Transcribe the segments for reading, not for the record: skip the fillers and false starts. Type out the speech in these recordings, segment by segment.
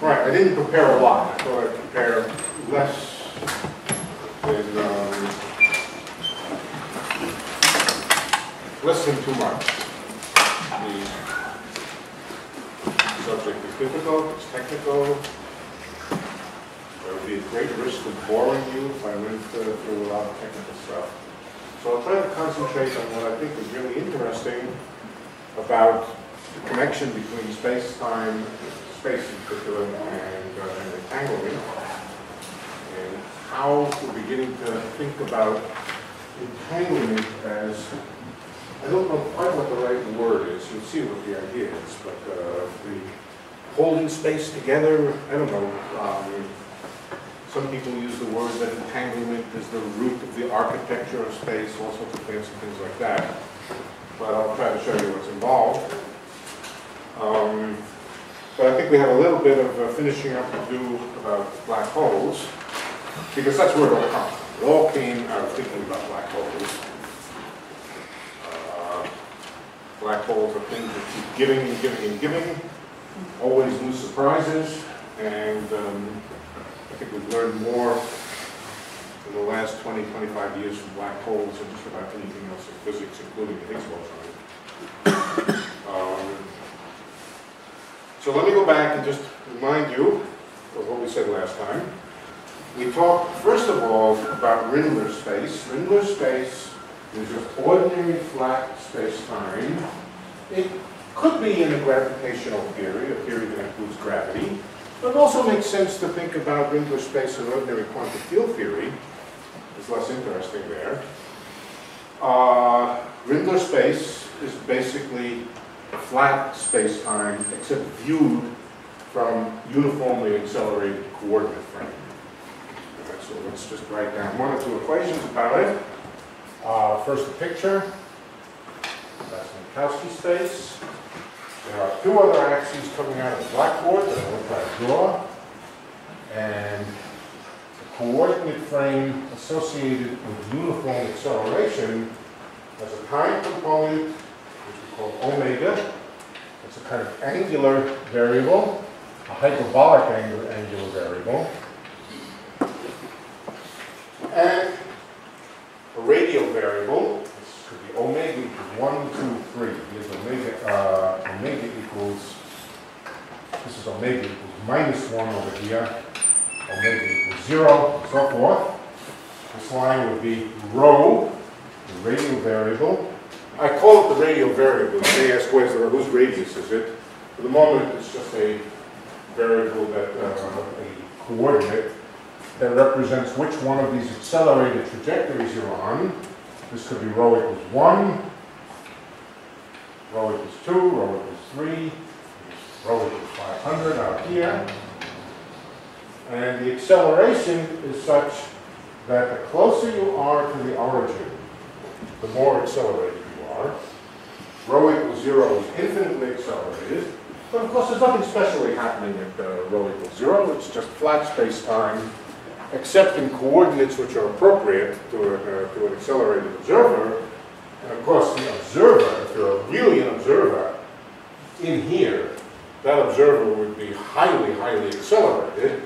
Right, I didn't prepare a lot. I thought I'd prepare less than, too much. The subject is difficult, it's technical. There would be a great risk of boring you if I went through a lot of technical stuff. So I'll try to concentrate on what I think is really interesting about the connection between space-time, space in particular, and entanglement, and how we're beginning to think about entanglement as, I don't know quite what the right word is, you'll see what the idea is, but the holding space together, I don't know, some people use the word that entanglement is the root of the architecture of space, all sorts of fancy things like that. But I'll try to show you what's involved. But I think we have a little bit of finishing up to do about black holes, because that's where it all comes from. It all came out of thinking about black holes. Black holes are things that keep giving and giving and giving, always new surprises, and I think we've learned more in the last 20, 25 years from black holes than just about anything else in physics, including the Higgs boson. So let me go back and just remind you of what we said last time. We talked, first of all, about Rindler space. Rindler space is an ordinary flat space-time. It could be in a gravitational theory, a theory that includes gravity. But it also makes sense to think about Rindler space and ordinary quantum field theory. It's less interesting there. Rindler space is basically flat space-time, except viewed from uniformly accelerated coordinate frame. All right, so let's just write down one or two equations about it. First, the picture. That's Minkowski space. There are two other axes coming out of the blackboard that I will try to draw, and the coordinate frame associated with uniform acceleration has a time component, which we call omega. It's a kind of angular variable, a hyperbolic angular variable, and a radial variable. Could be omega equals 1, 2, 3. Here's omega, omega equals, this is omega equals -1 over here, omega equals 0, and so forth. This line would be rho, the radial variable. I call it the radial variable. You may ask, whose radius is it? For the moment, it's just a variable that, a coordinate that represents which one of these accelerated trajectories you're on. This could be rho equals 1, rho equals 2, rho equals 3, rho equals 500 out here. And the acceleration is such that the closer you are to the origin, the more accelerated you are. Rho equals 0 is infinitely accelerated. But of course, there's nothing specially happening at rho equals 0. It's just flat space-time, except in coordinates which are appropriate to an accelerated observer. And of course, the observer, if you're really an observer in here, that observer would be highly, highly accelerated.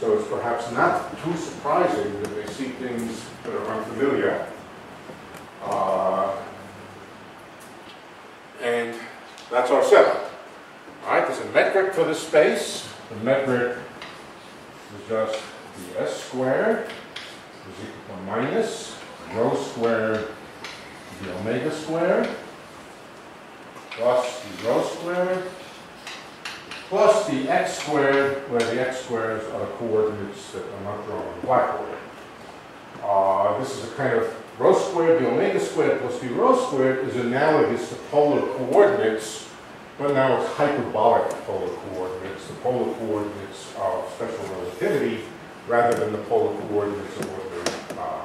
So it's perhaps not too surprising that they see things that are unfamiliar. And that's our setup. All right, there's a metric for this space. The metric is just the S squared is equal to minus rho squared the omega squared plus the rho squared plus the x squared, where the x squareds are coordinates that are not drawn on the blackboard. This is a kind of rho squared, the omega squared plus the rho squared is analogous to polar coordinates, but now it's hyperbolic polar coordinates, the polar coordinates of special relativity, rather than the polar coordinates of ordinary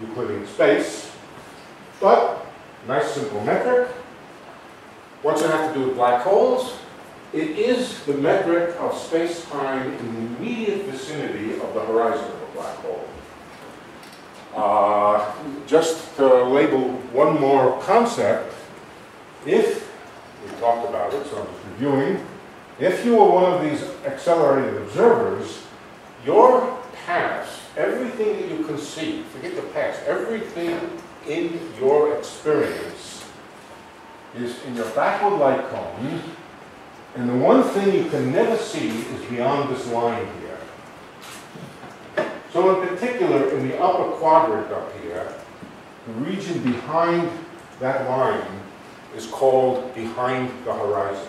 Euclidean space. But, nice simple metric. What's it have to do with black holes? It is the metric of space-time in the immediate vicinity of the horizon of a black hole. Just to label one more concept, if we talked about it, so I'm just reviewing, If you were one of these accelerated observers, your past, everything that you conceive, forget the past, everything in your experience is in your backward light cone, and the one thing you can never see is beyond this line here. So in particular, in the upper quadrant up here, the region behind that line is called behind the horizon.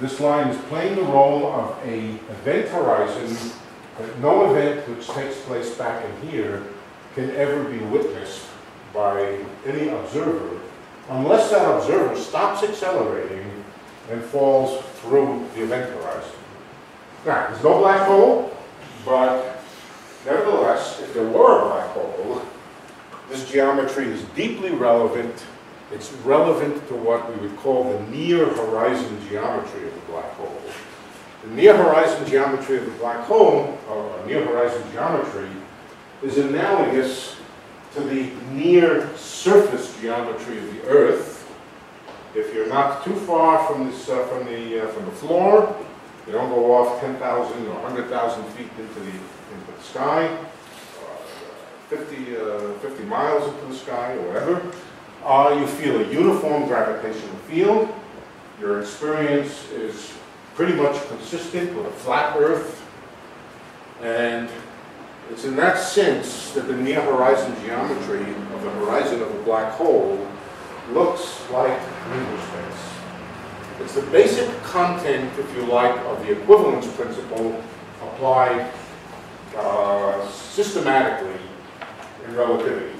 This line is playing the role of an event horizon, but no event which takes place back in here can ever be witnessed by any observer, unless that observer stops accelerating and falls through the event horizon. Now, there's no black hole, but nevertheless, if there were a black hole, this geometry is deeply relevant. It's relevant to what we would call the near horizon geometry of the black hole. The near horizon geometry of the black hole, or near horizon geometry, is analogous to the near surface geometry of the Earth. If you're not too far from the floor, you don't go off 10,000 or 100,000 feet into the sky, 50 miles into the sky, or whatever. You feel a uniform gravitational field. Your experience is pretty much consistent with a flat Earth, and it's in that sense that the near horizon geometry of the horizon of a black hole looks like Rindler space. It's the basic content, if you like, of the equivalence principle applied systematically in relativity.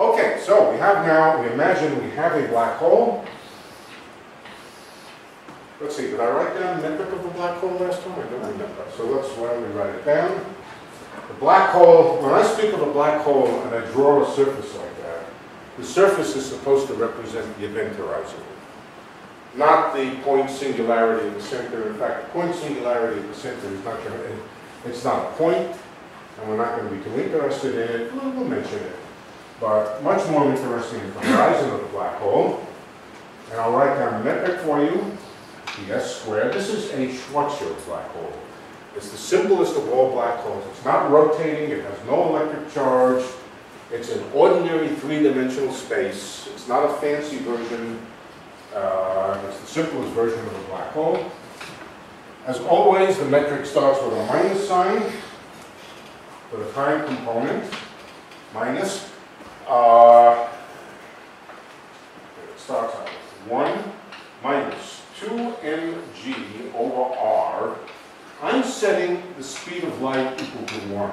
Okay, so we imagine we have a black hole. Let's see, did I write down the metric of the black hole last time? I don't remember. So why don't we write it down? The black hole, when I speak of a black hole and I draw a surface like that, the surface is supposed to represent the event horizon, not the point singularity in the center. In fact, the point singularity in the center is not going to, it's not a point, and we're not going to be too interested in it. We'll mention it. But much more interesting is the horizon of the black hole. And I'll write down a metric for you, the S squared. This is a Schwarzschild black hole. It's the simplest of all black holes. It's not rotating, it has no electric charge. It's an ordinary three-dimensional space. It's not a fancy version. It's the simplest version of a black hole. As always, the metric starts with a minus sign for the time component, minus. It starts out with 1 minus 2mg over r. I'm setting the speed of light equal to 1.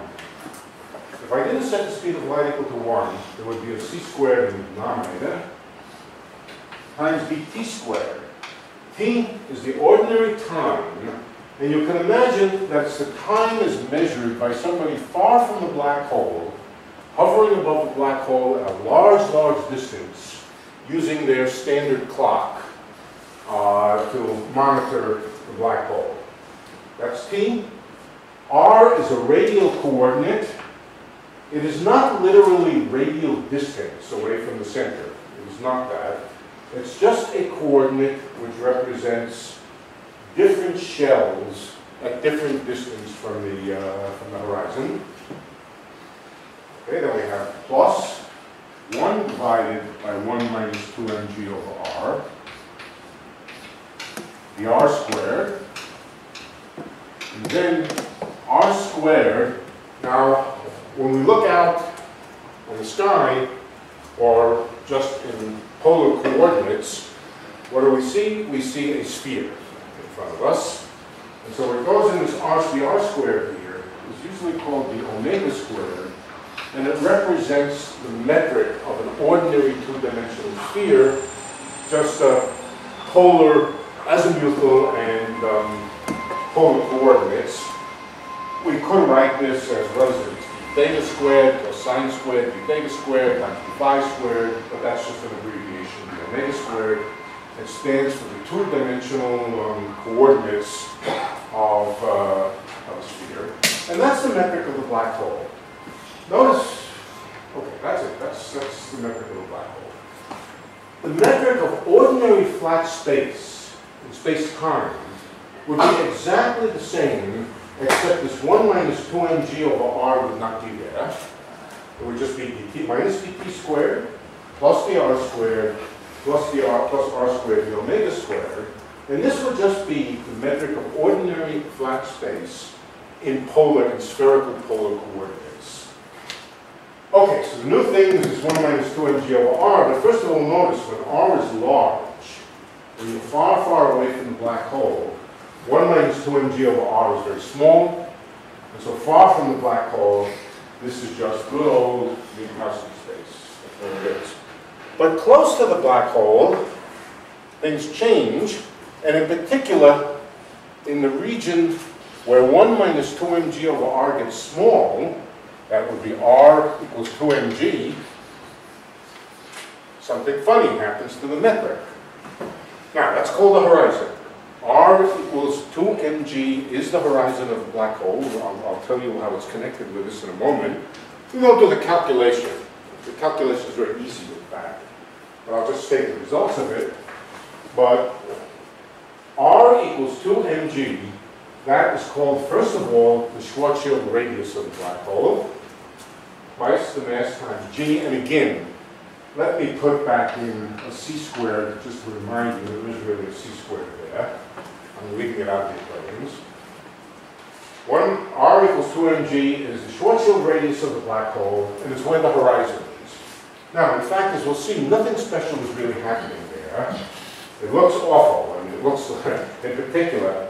If I didn't set the speed of light equal to 1, there would be a c squared in the denominator times bt squared. T is the ordinary time, and you can imagine that the time is measured by somebody far from the black hole, hovering above the black hole at a large, large distance, using their standard clock to monitor the black hole. That's T. R is a radial coordinate. It is not literally radial distance away from the center. It is not that. It's just a coordinate which represents different shells at different distance from the horizon. Okay, then we have plus 1 divided by 1 minus 2mg over r, the r squared, and then r squared. Now, when we look out in the sky, or just in polar coordinates, what do we see? We see a sphere in front of us. And so what goes in this r, the r squared here is usually called the omega squared, and it represents the metric of an ordinary two-dimensional sphere, just polar, azimuthal, and polar coordinates. We could write this as residence theta squared plus sine squared d theta squared times d phi squared, but that's just an abbreviation, the omega squared. It stands for the two-dimensional coordinates of a sphere. And that's the metric of the black hole. Notice, okay, that's it. That's the metric of a black hole. The metric of ordinary flat space in space-time would be exactly the same, except this 1 minus 2mg over r would not be there. It would just be dt minus dt squared plus the r squared plus the r plus r squared the omega squared. And this would just be the metric of ordinary flat space in polar and spherical polar coordinates. Okay, so the new thing is 1 minus 2mg over r, but first of all notice when r is large, when you're far, far away from the black hole, 1 minus 2mg over r is very small, and so far from the black hole, this is just good old Minkowski space. That's what it is. But close to the black hole, things change, and in particular, in the region where 1 minus 2mg over r gets small, that would be r equals 2mg, something funny happens to the metric. Now, that's called the horizon. R equals 2mg is the horizon of a black hole. I'll tell you how it's connected with this in a moment. We won't do the calculation. The calculation is very easy with that. But I'll just state the results of it. But R equals 2mg, that is called, first of all, the Schwarzschild radius of the black hole, twice the mass times g, and again, let me put back in a c squared, just to remind you there is really a c squared there. I'm leaving it out of the equations. R equals 2mg is the Schwarzschild radius of the black hole, and it's where the horizon is. Now, in fact, as we'll see, nothing special is really happening there. It looks awful. I mean, it looks, in particular,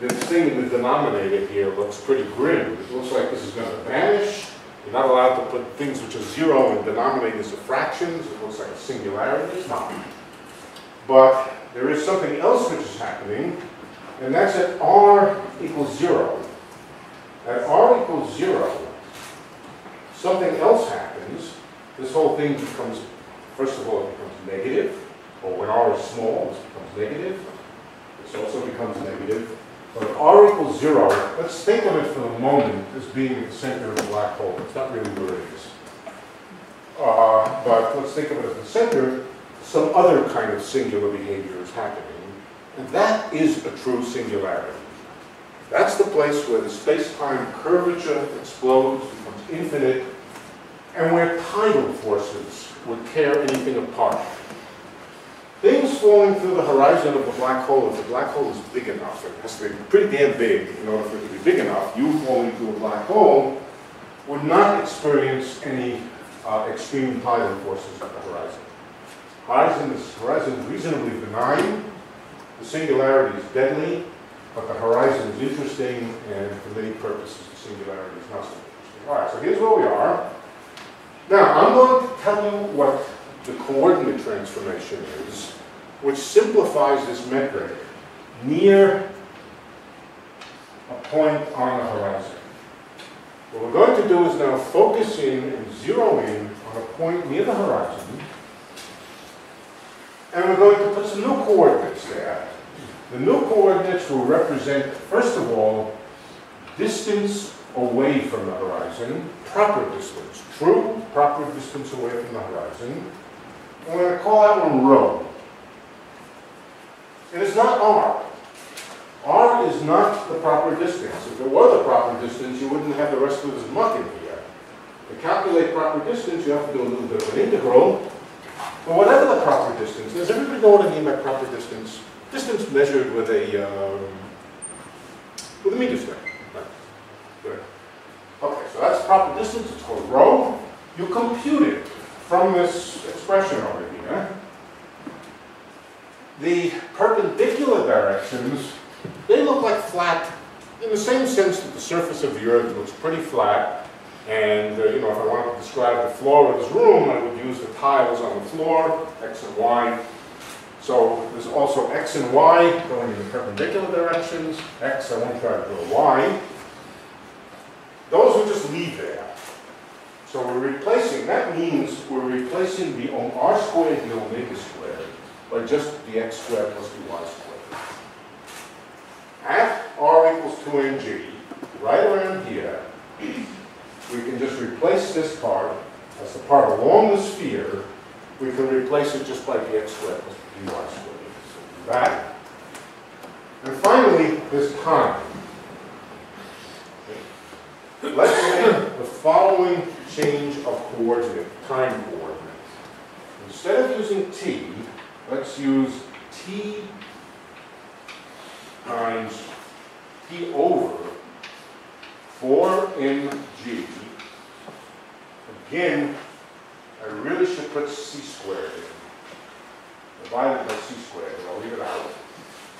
this thing in the denominator here looks pretty grim. It looks like this is going to vanish. You're not allowed to put things which are zero in denominators of fractions. It looks like a singularity. It's not. But there is something else which is happening, and that's at r equals 0. At r equals 0, something else happens. This whole thing becomes, first of all, it becomes negative. Or when r is small, this becomes negative. This also becomes negative. But r equals 0, let's think of it for the moment as being at the center of the black hole. It's not really where it is. But let's think of it as the center. Some other kind of singular behavior is happening. And that is a true singularity. That's the place where the space-time curvature explodes, becomes infinite, and where tidal forces would tear anything apart. Things falling through the horizon of the black hole, if the black hole is big enough, it has to be pretty damn big in order for it to be big enough, you falling through a black hole would not experience any extreme tidal forces at the horizon. Horizon is reasonably benign, the singularity is deadly, but the horizon is interesting, and for many purposes the singularity is not so interesting. Alright, so here's where we are. Now, I'm going to tell you what the coordinate transformation is, which simplifies this metric near a point on the horizon. What we're going to do is now focus in and zero in on a point near the horizon, and we're going to put some new coordinates there. The new coordinates will represent, first of all, distance away from the horizon, proper distance, true proper distance away from the horizon. I'm going to call that one rho. And it's not r. R is not the proper distance. If it were the proper distance, you wouldn't have the rest of this muck in here. To calculate proper distance, you have to do a little bit of an integral. But whatever the proper distance, does everybody know what I mean by proper distance? Distance measured with a meter stick. Right. Good. Okay, so that's proper distance. It's called rho. You compute it from this expression over here. The perpendicular directions, they look like flat, in the same sense that the surface of the Earth looks pretty flat. And, you know, if I wanted to describe the floor of this room, I would use the tiles on the floor, x and y. So there's also x and y going in the perpendicular directions. X, I won't try to draw y. Those will just leave there. So we're replacing, that means we're replacing the r squared and the omega squared by just the x squared plus the y squared. At r equals 2mg, right around here, we can just replace this part, that's the part along the sphere, we can replace it just by the x squared plus the y squared. So do that. And finally, finally, this time. Let's make the following change of coordinate, time coordinates. Instead of using t, let's use t times t over 4mg. Again, I really should put c squared in. Divided by c squared, I'll leave it out.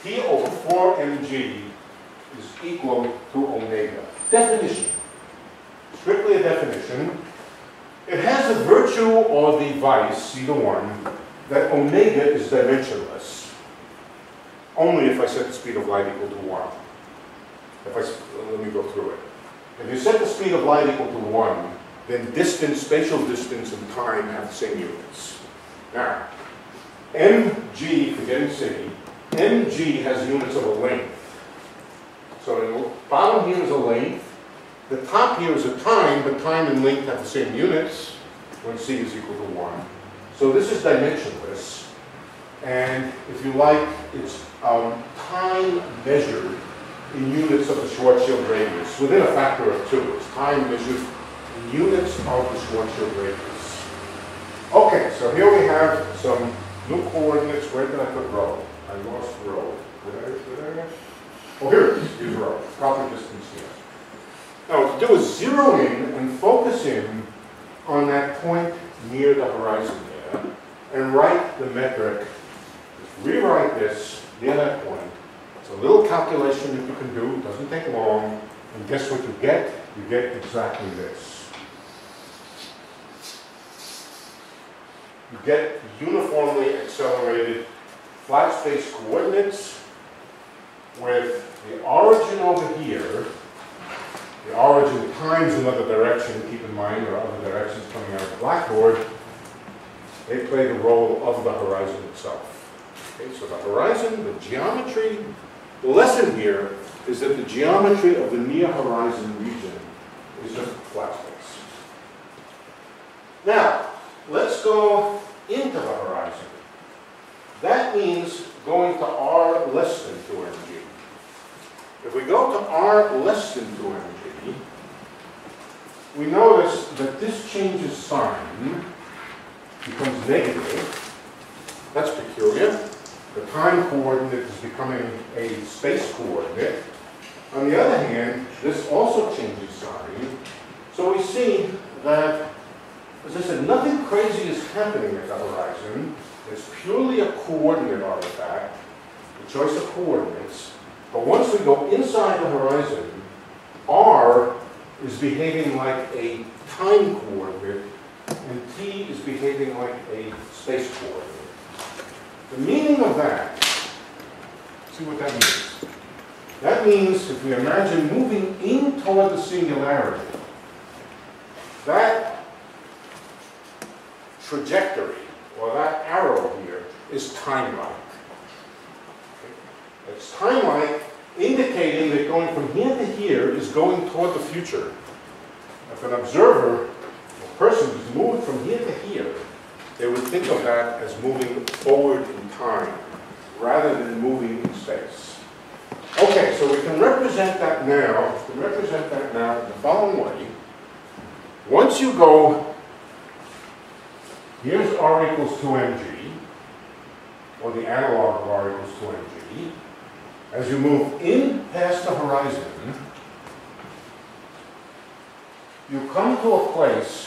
T over 4mg is equal to omega. Definition. Strictly a definition. It has the virtue or the vice, either one, that omega is dimensionless. Only if I set the speed of light equal to 1. Let me go through it. If you set the speed of light equal to 1, then distance, spatial distance, and time have the same units. Now, mg, forgetting c, mg has units of a length. So the bottom here is a length. The top here is a time, but time and length have the same units when c is equal to 1. So this is dimensionless. And if you like, it's time measured in units of the Schwarzschild radius, within a factor of 2. It's time measured in units of the Schwarzschild radius. Okay, so here we have some new coordinates. Where did I put rho? I lost rho. Did I? Oh, here it is. Here's rho. Proper distance here. Now, what to do is zero in and focus in on that point near the horizon there, and write the metric. Just rewrite this near that point. It's a little calculation that you can do. It doesn't take long. And guess what you get? You get exactly this. You get uniformly accelerated flat space coordinates with the origin over here. The origin times another direction, keep in mind there are other directions coming out of the blackboard. They play the role of the horizon itself. Okay, so the horizon, the geometry, the lesson here is that the geometry of the near horizon region is just flat space. Now, let's go into the horizon. That means going to r less than 2mg. If we go to r less than 2mg, we notice that this changes sign, becomes negative. That's peculiar. The time coordinate is becoming a space coordinate. On the other hand, this also changes sign. So we see that, as I said, nothing crazy is happening at the horizon. It's purely a coordinate artifact, the choice of coordinates. But once we go inside the horizon, r is behaving like a time coordinate, and t is behaving like a space coordinate. The meaning of that, see what that means. That means if we imagine moving in toward the singularity, that trajectory, or that arrow here, is time-like. It's time-like, indicating that going from here to here is going toward the future. If an observer, a person who's moved from here to here, they would think of that as moving forward in time, rather than moving in space. Okay, so we can represent that now. We can represent that now in the following way. Once you go, here's r equals 2mg, or the analog of r equals 2mg. As you move in past the horizon, you come to a place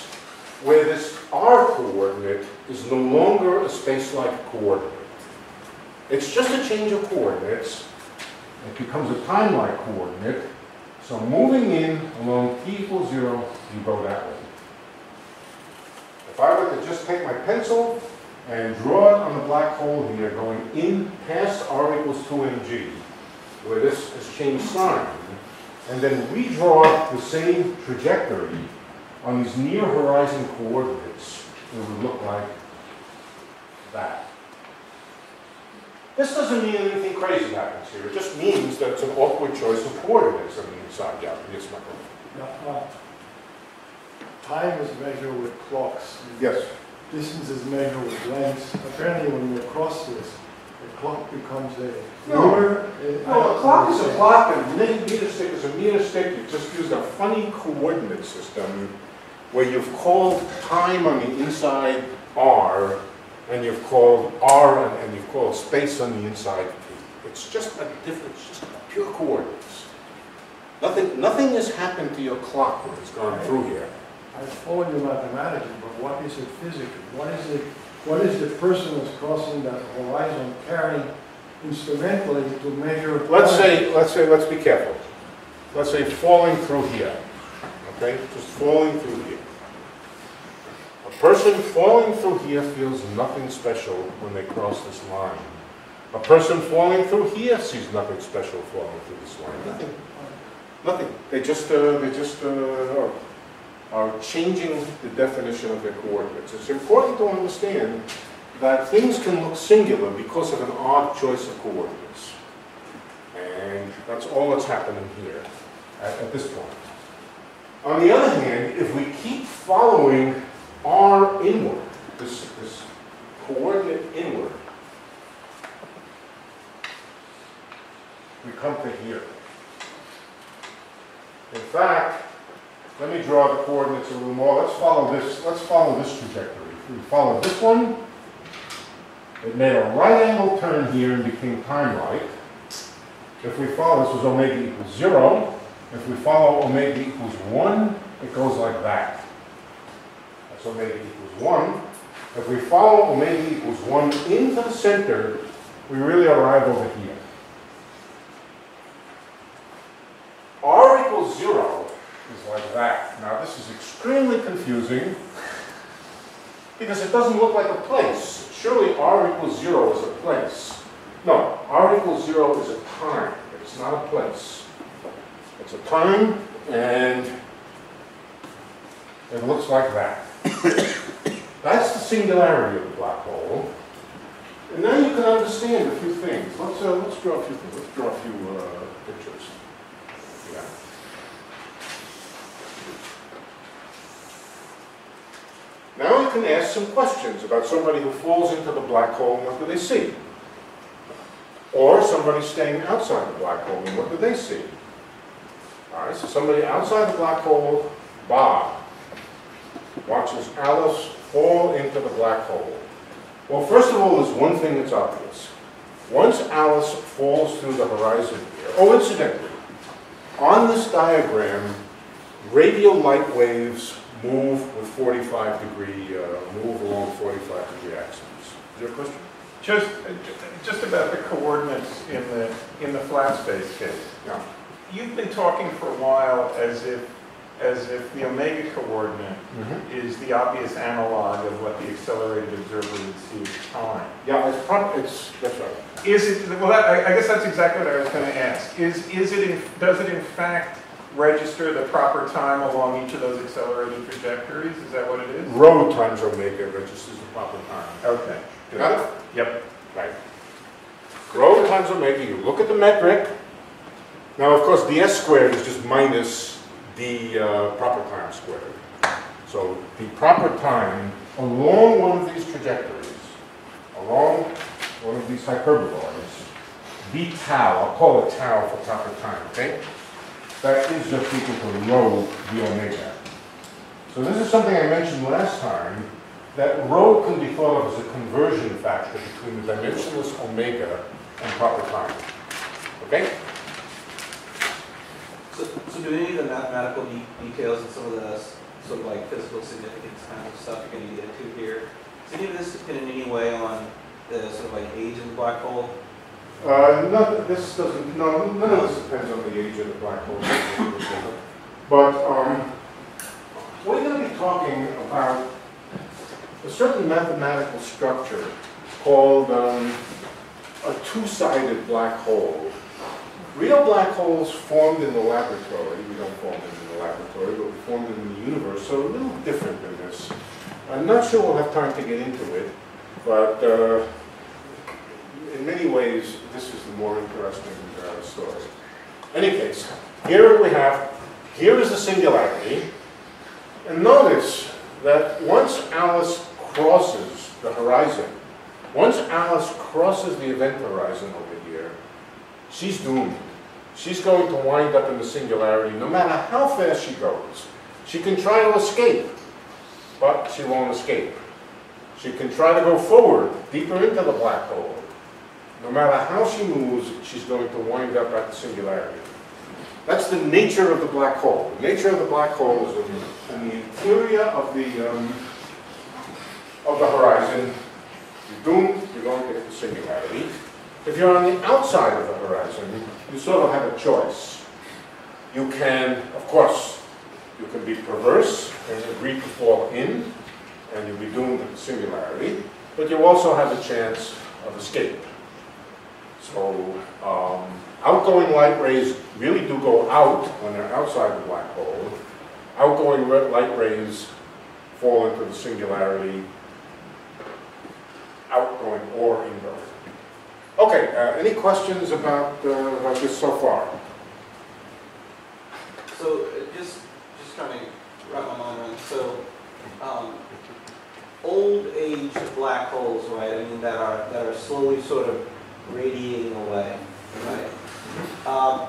where this r coordinate is no longer a space-like coordinate. It's just a change of coordinates. It becomes a time-like coordinate. So moving in along t equals 0, you go that way. If I were to just take my pencil and draw it on the black hole here, going in past r equals 2mg, where this has changed sign, and then redraw the same trajectory on these near horizon coordinates, it would look like that. This doesn't mean anything crazy happens here. It just means that it's an awkward choice of coordinates on the inside. Yeah, yes, Michael. Time is measured with clocks. Yes. Distance is measured with lengths. Apparently, when we cross this, The clock becomes a ruler. No, a clock is a clock, and a meter stick is a meter stick. You just use a funny coordinate system where you've called time on the inside r, and you've called r, and you've called space on the inside p. It's just a difference, just pure coordinates. Nothing has happened to your clock when it's gone through here. I follow you mathematically, but what is it physically? What is it? What is the person that's crossing that horizon carrying instrumentally to measure? Let's be careful. Let's say falling through here. Okay, just falling through here. A person falling through here feels nothing special when they cross this line. A person falling through here sees nothing special falling through this line. Nothing. Nothing. They just are changing the definition of their coordinates. It's important to understand that things can look singular because of an odd choice of coordinates. And that's all that's happening here at this point. On the other hand, if we keep following r inward, this coordinate inward, we come to here. In fact, let me draw the coordinates a little more. Let's follow this trajectory. If we follow this one, it made a right angle turn here and became time right. If we follow, this was omega equals 0. If we follow omega equals 1, it goes like that. That's omega equals 1. If we follow omega equals 1 into the center, we really arrive over here. R equals 0. Is like that. Now this is extremely confusing because it doesn't look like a place. Surely r equals 0 is a place. No, r equals 0 is a time. It's not a place. It's a time and it looks like that. That's the singularity of the black hole. And now you can understand a few things. Let's draw a few things. Let's draw a few pictures. Yeah. Now we can ask some questions about somebody who falls into the black hole and what do they see? Or somebody staying outside the black hole and what do they see? Alright, so somebody outside the black hole, Bob, watches Alice fall into the black hole. Well, first of all, there's one thing that's obvious. Once Alice falls through the horizon here, oh, incidentally, on this diagram, radio light waves move with 45-degree, move along 45-degree axes. Is there a question? Just about the coordinates in the flat space case. Yeah. You've been talking for a while as if the omega coordinate is the obvious analog of what the accelerated observer would see as time. Yeah, that's right. Is it? Well, I guess that's exactly what I was going to ask. Does it in fact register the proper time along each of those accelerated trajectories? Is that what it is? Rho times omega registers the proper time. Okay. You got it? Yep. Right. Rho times omega, you look at the metric. Now, of course, the s squared is just minus the proper time squared. So the proper time along one of these trajectories, along one of these hyperboloids, b tau, I'll call it tau for proper time, okay? That is just equal to rho d omega. So this is something I mentioned last time, that rho can be thought of as a conversion factor between the dimensionless omega and proper time. Okay? So do any of the mathematical details and some of the sort of like physical significance kind of stuff you're going to get to here, is any of this depend in any way on the sort of like age of the black hole? None of this depends on the age of the black hole. But we're going to be talking about a certain mathematical structure called a two-sided black hole. Real black holes formed in the laboratory. We don't form them in the laboratory, but we formed them in the universe, so a little different than this. I'm not sure we'll have time to get into it, but in many ways, this is the more interesting story. In any case, here is the singularity, and notice that once Alice crosses the horizon, Once Alice crosses the event horizon over here, she's doomed. She's going to wind up in the singularity no matter how fast she goes. She can try to escape, but she won't escape. She can try to go forward, deeper into the black hole. No matter how she moves, she's going to wind up at the singularity. That's the nature of the black hole. The nature of the black hole is in the interior of the horizon. You're doomed, you're going to hit the singularity. If you're on the outside of the horizon, you sort of have a choice. You can, of course, you can be perverse and agree to fall in, and you'll be doomed at the singularity, but you also have a chance of escape. So outgoing light rays really do go out when they're outside the black hole. Outgoing light rays fall into the singularity, outgoing or ingoing. Okay, any questions about this so far? So just trying to wrap my mind around. So old age black holes, right? I mean that are slowly sort of radiating away, right?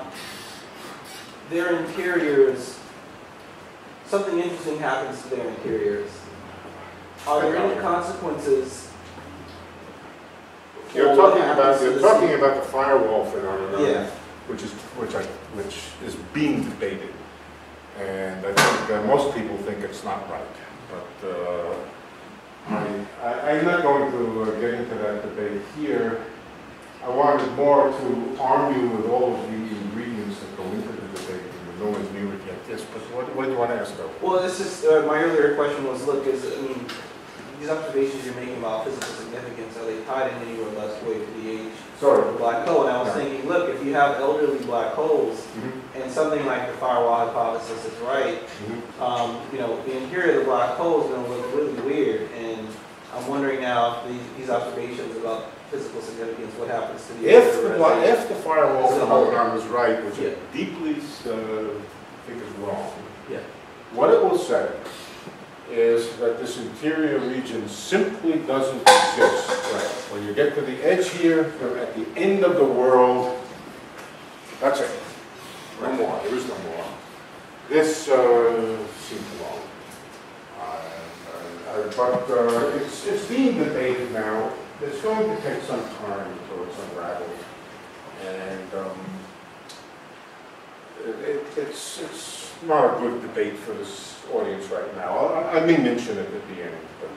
Their interiors. Something interesting happens to their interiors. Are there any consequences? You're talking about the firewall phenomenon, yeah, which is being debated, and I think most people think it's not right. But I'm not going to get into that debate here. I wanted more to arm you with all of the ingredients that go into the debate, and no one's new yet. Yes, but what do you want to ask though? Well, this is my earlier question was, look, these observations you're making about physical significance, are they tied in any robust way to the age of the black hole? And I was thinking, look, if you have elderly black holes, and something like the firewall hypothesis is right, you know, the interior of the black hole is going to look really weird. And I'm wondering now, if these observations about physical significance, what happens to the if the firewall phenomenon is right, which I deeply think is wrong. Yeah. What it will say is that this interior region simply doesn't exist. Right. When you get to the edge here, you're at the end of the world. That's it. No more. There is no more. This seems wrong. It's being debated now. It's going to take some time until it's unraveled. And it's not a good debate for this audience right now. I may mention it at the end, but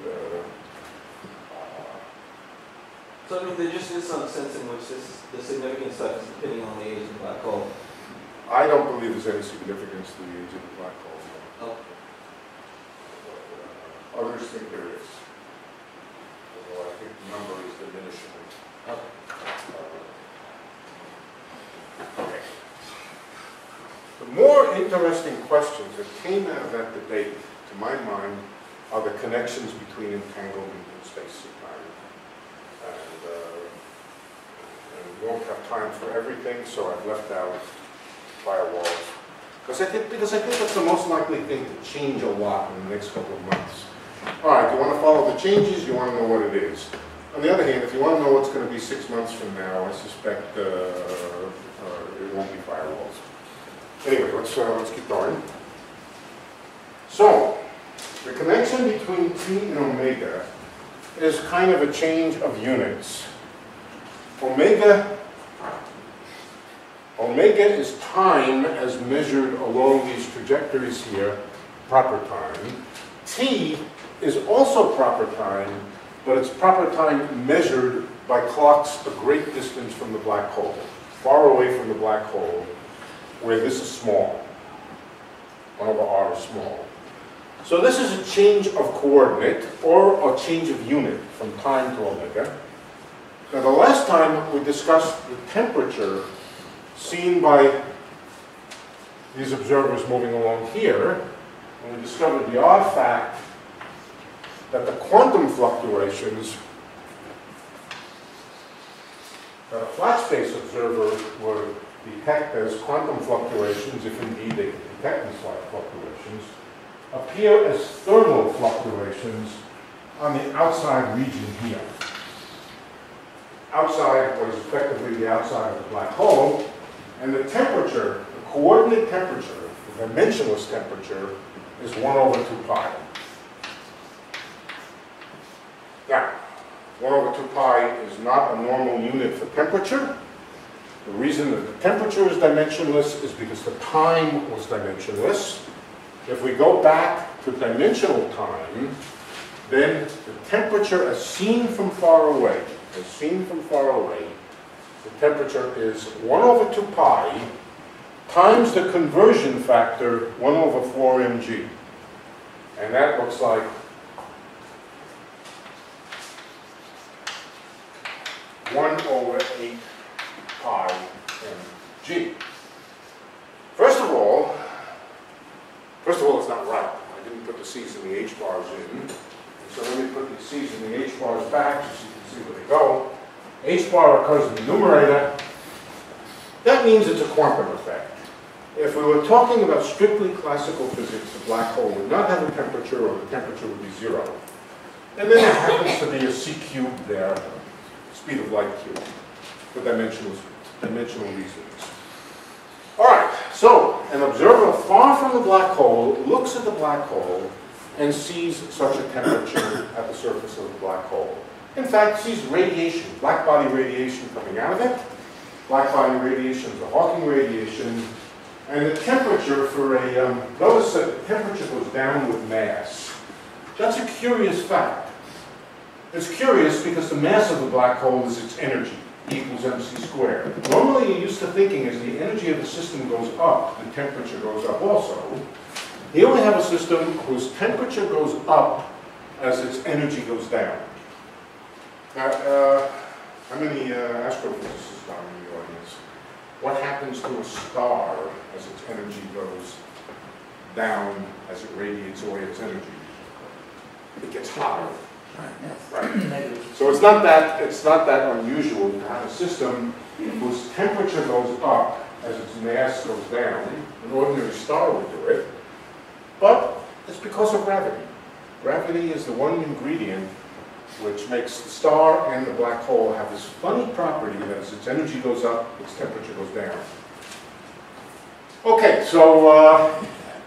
so I mean, there just is some sense in which the significance stuff is depending on the age of the black hole. I don't believe there's any significance to the age of the black hole. Oh. Others think there is. Although I think the number is diminishing. Oh. The more interesting questions that came out of that debate, to my mind, are the connections between entanglement and space and time. And we won't have time for everything, so I've left out firewalls. Because I think that's the most likely thing to change a lot in the next couple of months. All right, you want to follow the changes, you want to know what it is. On the other hand, if you want to know what's going to be 6 months from now, I suspect it won't be firewalls. Anyway, let's keep going. So, the connection between T and omega is kind of a change of units. Omega is time as measured along these trajectories here, proper time. T is also proper time, but it's proper time measured by clocks a great distance from the black hole, far away from the black hole, where this is small. 1/r is small. So this is a change of coordinate, or a change of unit from time to omega. Now the last time we discussed the temperature seen by these observers moving along here, and we discovered the odd fact that the quantum fluctuations that a flat space observer would detect as quantum fluctuations, if indeed they can detect these slight fluctuations, appear as thermal fluctuations on the outside region here. outside what is effectively the outside of the black hole, and the temperature, the coordinate temperature, the dimensionless temperature, is 1/2 pi. Now, 1/2 pi is not a normal unit for temperature. The reason that the temperature is dimensionless is because the time was dimensionless. If we go back to dimensional time, then the temperature as seen from far away, the temperature is 1/2 pi times the conversion factor 1/4 mg. And that looks like (1/8 pi mg). First of all, it's not right. I didn't put the C's and the H bars in. And so let me put the C's and the H bars back so you can see where they go. H bar occurs in the numerator. That means it's a quantum effect. If we were talking about strictly classical physics, the black hole would not have a temperature, or the temperature would be 0. And then it happens to be a C cubed there, speed of light cubed, for dimensional reasons. All right, so an observer far from the black hole looks at the black hole and sees such a temperature at the surface of the black hole. In fact, sees radiation, black body radiation coming out of it. Black body radiation is the Hawking radiation. And the temperature for a, notice that the temperature goes down with mass. That's a curious fact. It's curious because the mass of the black hole is its energy, equals mc squared. Normally you're used to thinking as the energy of the system goes up, the temperature goes up also. Here we have a system whose temperature goes up as its energy goes down. Now, how many astrophysicists are in the audience? What happens to a star as its energy goes down, as it radiates away its energy? It gets hotter. Right. So it's not that unusual to have a system whose temperature goes up as its mass goes down. An ordinary star would do it, but it's because of gravity. Gravity is the one ingredient which makes the star and the black hole have this funny property that as its energy goes up, its temperature goes down. Okay, so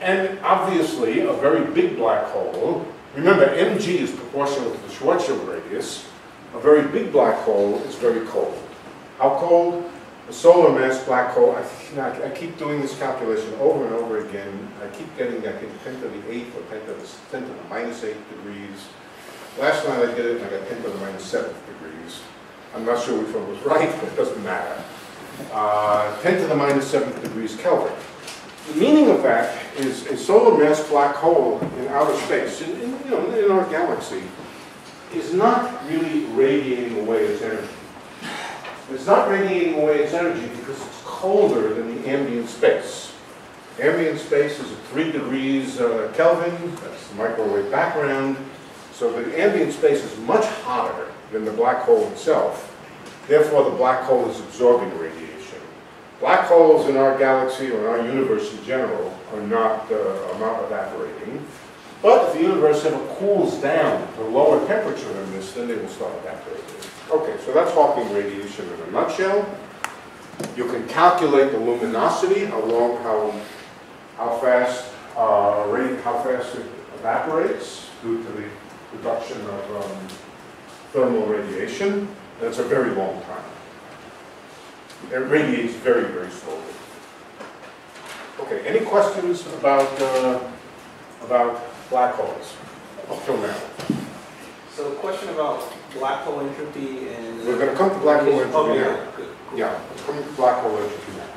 and obviously a very big black hole. Remember, mg is proportional to the Schwarzschild radius. A very big black hole is very cold. How cold? A solar mass black hole, I keep doing this calculation over and over again. I keep getting, I think, 10⁸ or 10⁻⁸ degrees. Last night I did it and I got 10⁻⁷ degrees. I'm not sure which one was right, but it doesn't matter. 10⁻⁷ degrees Kelvin. The meaning of that is a solar mass black hole in outer space, in our galaxy, is not really radiating away its energy. It's not radiating away its energy because it's colder than the ambient space. Ambient space is at 3 degrees Kelvin, that's the microwave background, so the ambient space is much hotter than the black hole itself. Therefore, the black hole is absorbing radiation. Black holes in our galaxy, or in our universe in general, are not evaporating. But if the universe ever cools down to lower temperature than this, then they will start evaporating. Okay, so that's Hawking radiation in a nutshell. You can calculate the luminosity, how fast it evaporates due to the production of thermal radiation. That's a very long time. It radiates very, very slowly. Okay, any questions about black holes up till now? So a question about black hole entropy and... We're going to come to black hole entropy now. Good. Yeah, come to black hole entropy now.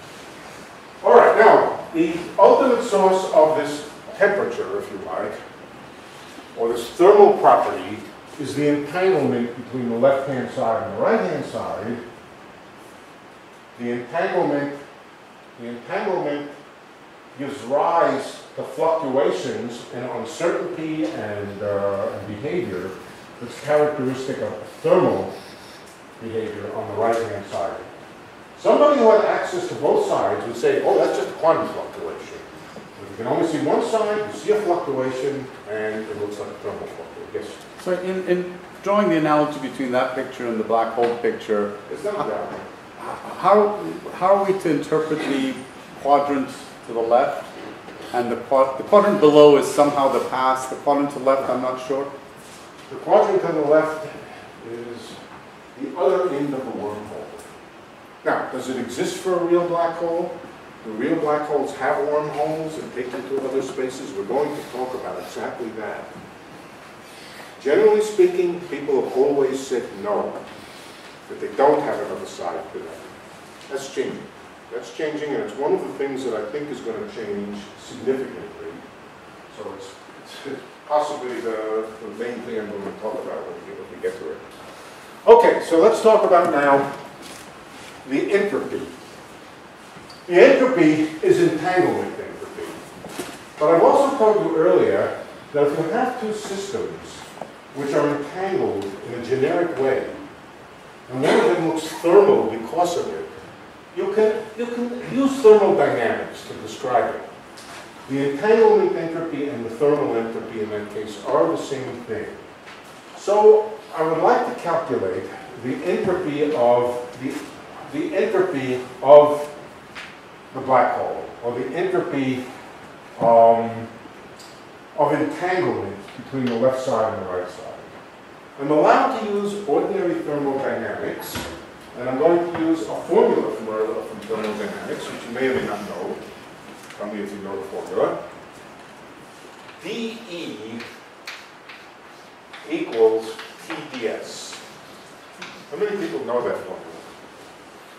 All right, now, the ultimate source of this temperature, if you like, or this thermal property, is the entanglement between the left-hand side and the right-hand side. The entanglement gives rise to fluctuations and uncertainty and behavior that's characteristic of thermal behavior on the right-hand side. Somebody who had access to both sides would say, oh, that's just a quantum fluctuation. If you can only see one side, you see a fluctuation, and it looks like a thermal fluctuation. Yes? So in drawing the analogy between that picture and the black hole picture, how are we to interpret the quadrant to the left? And the quadrant below is somehow the past. The quadrant to the left, I'm not sure. The quadrant to the left is the other end of a wormhole. Now, does it exist for a real black hole? The real black holes have wormholes and take them to other spaces. We're going to talk about exactly that. Generally speaking, people have always said no, that they don't have another side to them. That's changing. That's changing, and it's one of the things that I think is going to change significantly. So it's possibly the main thing I'm going to talk about when we get to it. Okay, so let's talk about now the entropy. The entropy is entanglement entropy. But I've also told you earlier that if you have two systems which are entangled in a generic way, and one of them looks thermal because of it, you can use thermodynamics to describe it. The entanglement entropy and the thermal entropy in that case are the same thing. So I would like to calculate the entropy of the entropy of the black hole, or the entropy of entanglement between the left side and the right side. I'm allowed to use ordinary thermodynamics, and I'm going to use a formula from thermodynamics, which you may or may not know. Tell me if you know the formula. dE equals TdS. How many people know that formula?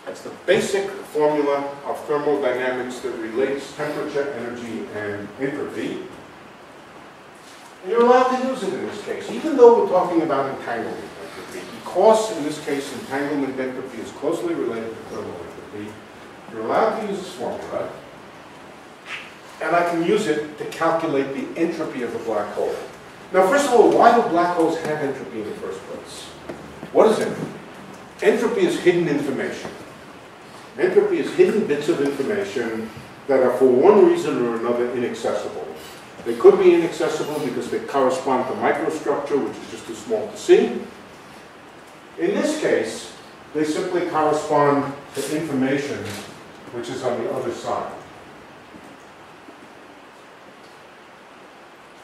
That's the basic formula of thermodynamics that relates temperature, energy, and entropy. And you're allowed to use it in this case, even though we're talking about entanglement entropy. Because, in this case, entanglement entropy is closely related to thermal entropy, you're allowed to use this formula, and I can use it to calculate the entropy of the black hole. Now, first of all, why do black holes have entropy in the first place? What is entropy? Entropy is hidden information. Entropy is hidden bits of information that are, for one reason or another, inaccessible. They could be inaccessible because they correspond to microstructure, which is just too small to see. In this case, they simply correspond to information which is on the other side.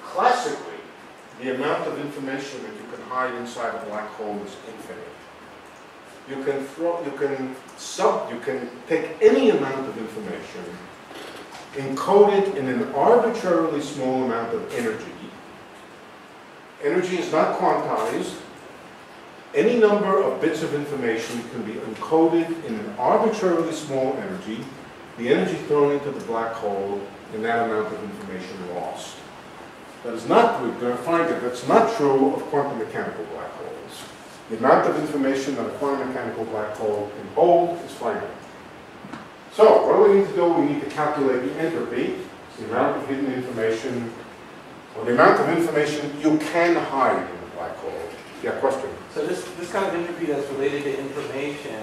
Classically, the amount of information that you can hide inside a black hole is infinite. You can take any amount of information, encode it in an arbitrarily small amount of energy. Energy is not quantized. Any number of bits of information can be encoded in an arbitrarily small energy, the energy thrown into the black hole, and that amount of information lost. That is not true. We're going to find that that's not true of quantum mechanical black holes. The amount of information that a quantum mechanical black hole can hold is finite. So, what do we need to do? We need to calculate the entropy, the amount of hidden information, or the amount of information you can hide in the black hole. Yeah, question? So this kind of entropy that's related to information,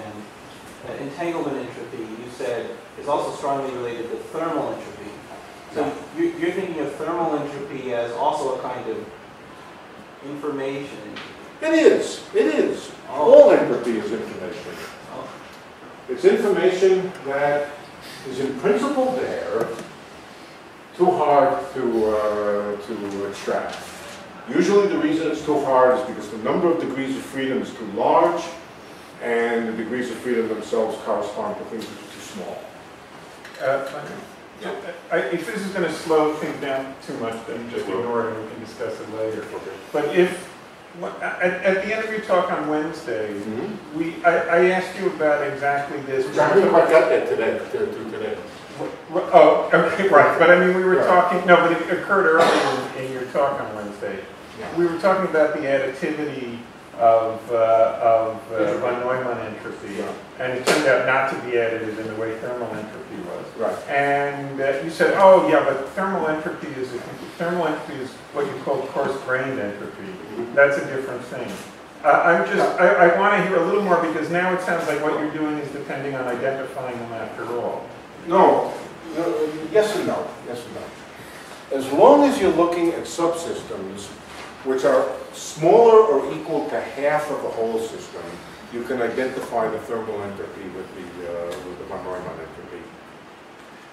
entanglement entropy, you said, is also strongly related to thermal entropy. So you're thinking of thermal entropy as also a kind of information. It is. It is. All entropy is information. It's information that is in principle there, too hard to extract. Usually the reason it's too hard is because the number of degrees of freedom is too large, and the degrees of freedom themselves correspond to things that are too small. If this is going to slow things down too much, then just ignore it and we can discuss it later. Okay. But if at the end of your talk on Wednesday, I asked you about exactly this. I got that today. Oh, okay, right. But I mean, we were talking. No, but it occurred earlier in your talk on Wednesday. Yeah. We were talking about the additivity of von Neumann entropy, and it turned out not to be additive in the way thermal entropy was. Right. And you said, oh yeah, but thermal entropy is what you call coarse-grained entropy. That's a different thing. I want to hear a little more, because now it sounds like what you're doing is depending on identifying them after all. No. Yes and no. As long as you're looking at subsystems which are smaller or equal to half of the whole system, you can identify the thermal entropy with the von Neumann entropy.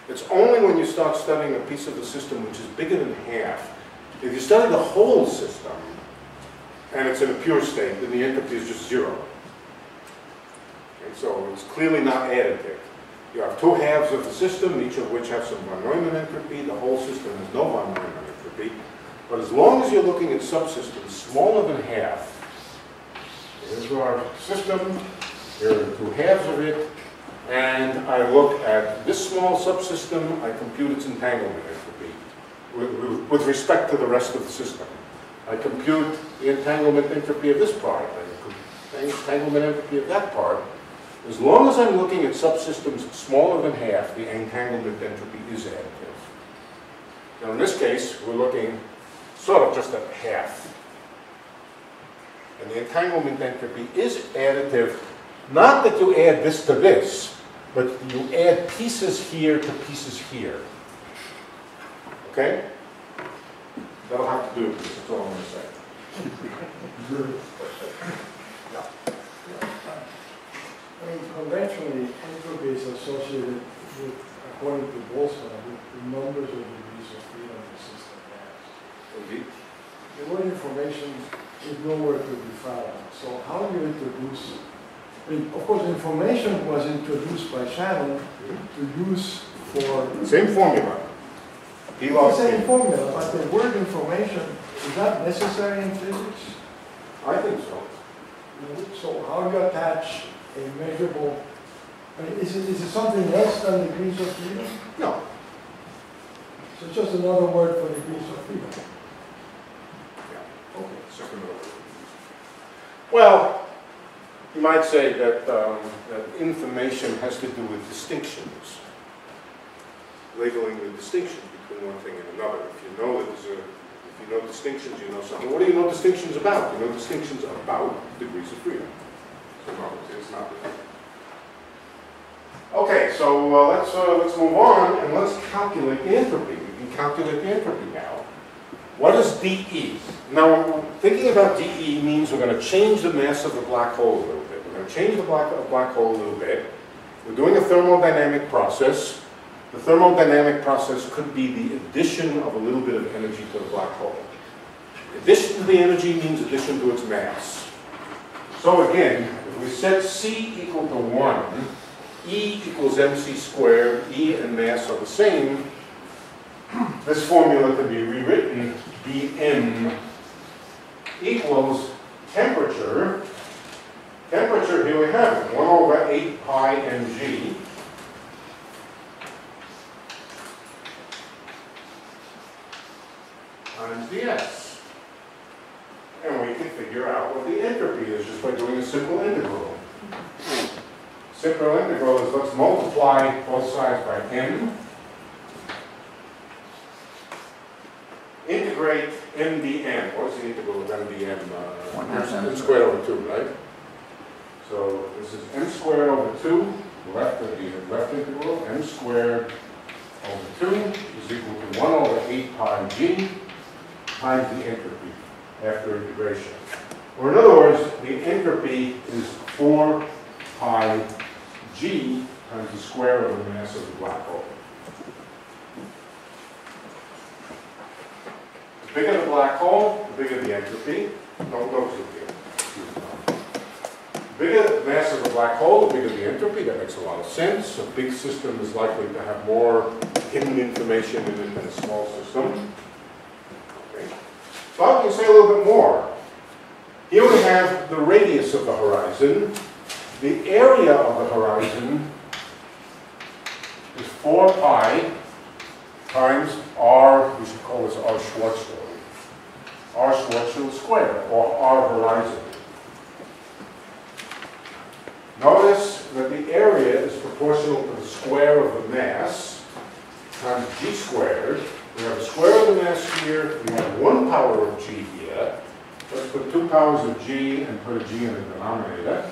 It's only when you start studying a piece of the system which is bigger than half. If you study the whole system, and it's in a pure state, then the entropy is just zero. Okay, so it's clearly not additive. You have two halves of the system, each of which have some von Neumann entropy. The whole system has no von Neumann entropy. But as long as you're looking at subsystems smaller than half, here's our system, here are the two halves of it, and I look at this small subsystem, I compute its entanglement entropy with respect to the rest of the system. I compute the entanglement entropy of this part, I compute the entanglement entropy of that part. As long as I'm looking at subsystems smaller than half, the entanglement entropy is additive. Now in this case, we're looking sort of just at half. And the entanglement entropy is additive, not that you add this to this, but you add pieces here to pieces here. Okay? That'll have to do, that's all I'm going to say. Yeah. I mean, conventionally, entropy is associated with, according to Boltzmann, with the numbers of degrees of freedom the system has. Indeed. The word information is nowhere to be found. So how do you introduce? I mean, of course, information was introduced by Shannon to use for same formula. The same formula, but the word information is not necessary in physics. I think so. So how do you attach a measurable? I mean, is it something less than degrees of freedom? No. So it's just another word for degrees of freedom. Yeah. Okay. Well, you might say that that information has to do with distinctions, labeling the distinction between one thing and another. If you know that there's a if you know distinctions, you know something. What do you know distinctions about? You know distinctions about degrees of freedom. So no, it's not. Okay, so let's move on and let's calculate the entropy. We can calculate the entropy now. What is dE? Now, thinking about dE means we're going to change the mass of the black hole a little bit. We're going to change the black hole a little bit. We're doing a thermodynamic process. The thermodynamic process could be the addition of a little bit of energy to the black hole. Addition to the energy means addition to its mass. So again, if we set C equal to 1, E equals mc squared, E and mass are the same, this formula can be rewritten, Bm equals temperature, here we have it, 1 over 8 pi mg, times dS. And we can figure out what the entropy is just by doing a simple integral. Simple integral is let's multiply both sides by m, integrate m dm. What is the integral of m dm? 1 squared over 2, right? So this is m squared over 2, left of the left integral, m squared over 2 is equal to 1 over 8 pi g times the entropy after integration. Or in other words, the entropy is 4 pi g times the square of the mass of the black hole. The bigger the black hole, the bigger the entropy. Don't go through here. The bigger the mass of the black hole, the bigger the entropy. That makes a lot of sense. A big system is likely to have more hidden information in it than a small system. But we can say a little bit more. Here we have the radius of the horizon. The area of the horizon is 4 pi times R, we should call this R Schwarzschild. R Schwarzschild squared, or R horizon. Notice that the area is proportional to the square of the mass times g squared. We have the square of the mass here, we have 1 power of g here. Let's put 2 powers of g and put a g in the denominator.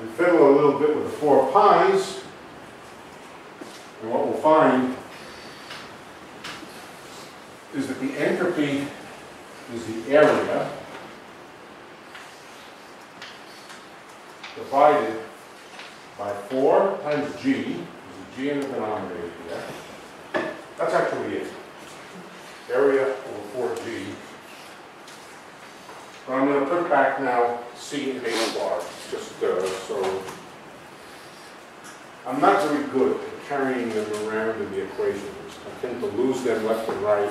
And fiddle a little bit with the 4 pi's. And what we'll find is that the entropy is the area divided by 4 times g, there's a g in the denominator here. That's actually it. Area over 4g. But I'm going to put back now c and h bar, just so I'm not very good at carrying them around in the equations. I tend to lose them left and right.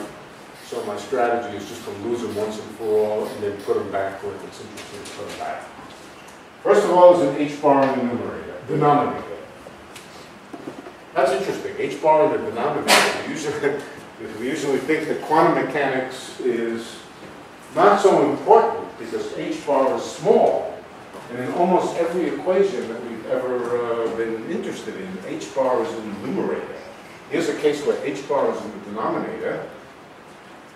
So my strategy is just to lose them once and for all and then put them back when it's interesting to put them back. First of all is an h bar in the numerator, denominator. That's interesting. H bar in the denominator. We usually think that quantum mechanics is not so important because h bar is small. And in almost every equation that we've ever been interested in, h bar is in the numerator. Here's a case where h bar is in the denominator.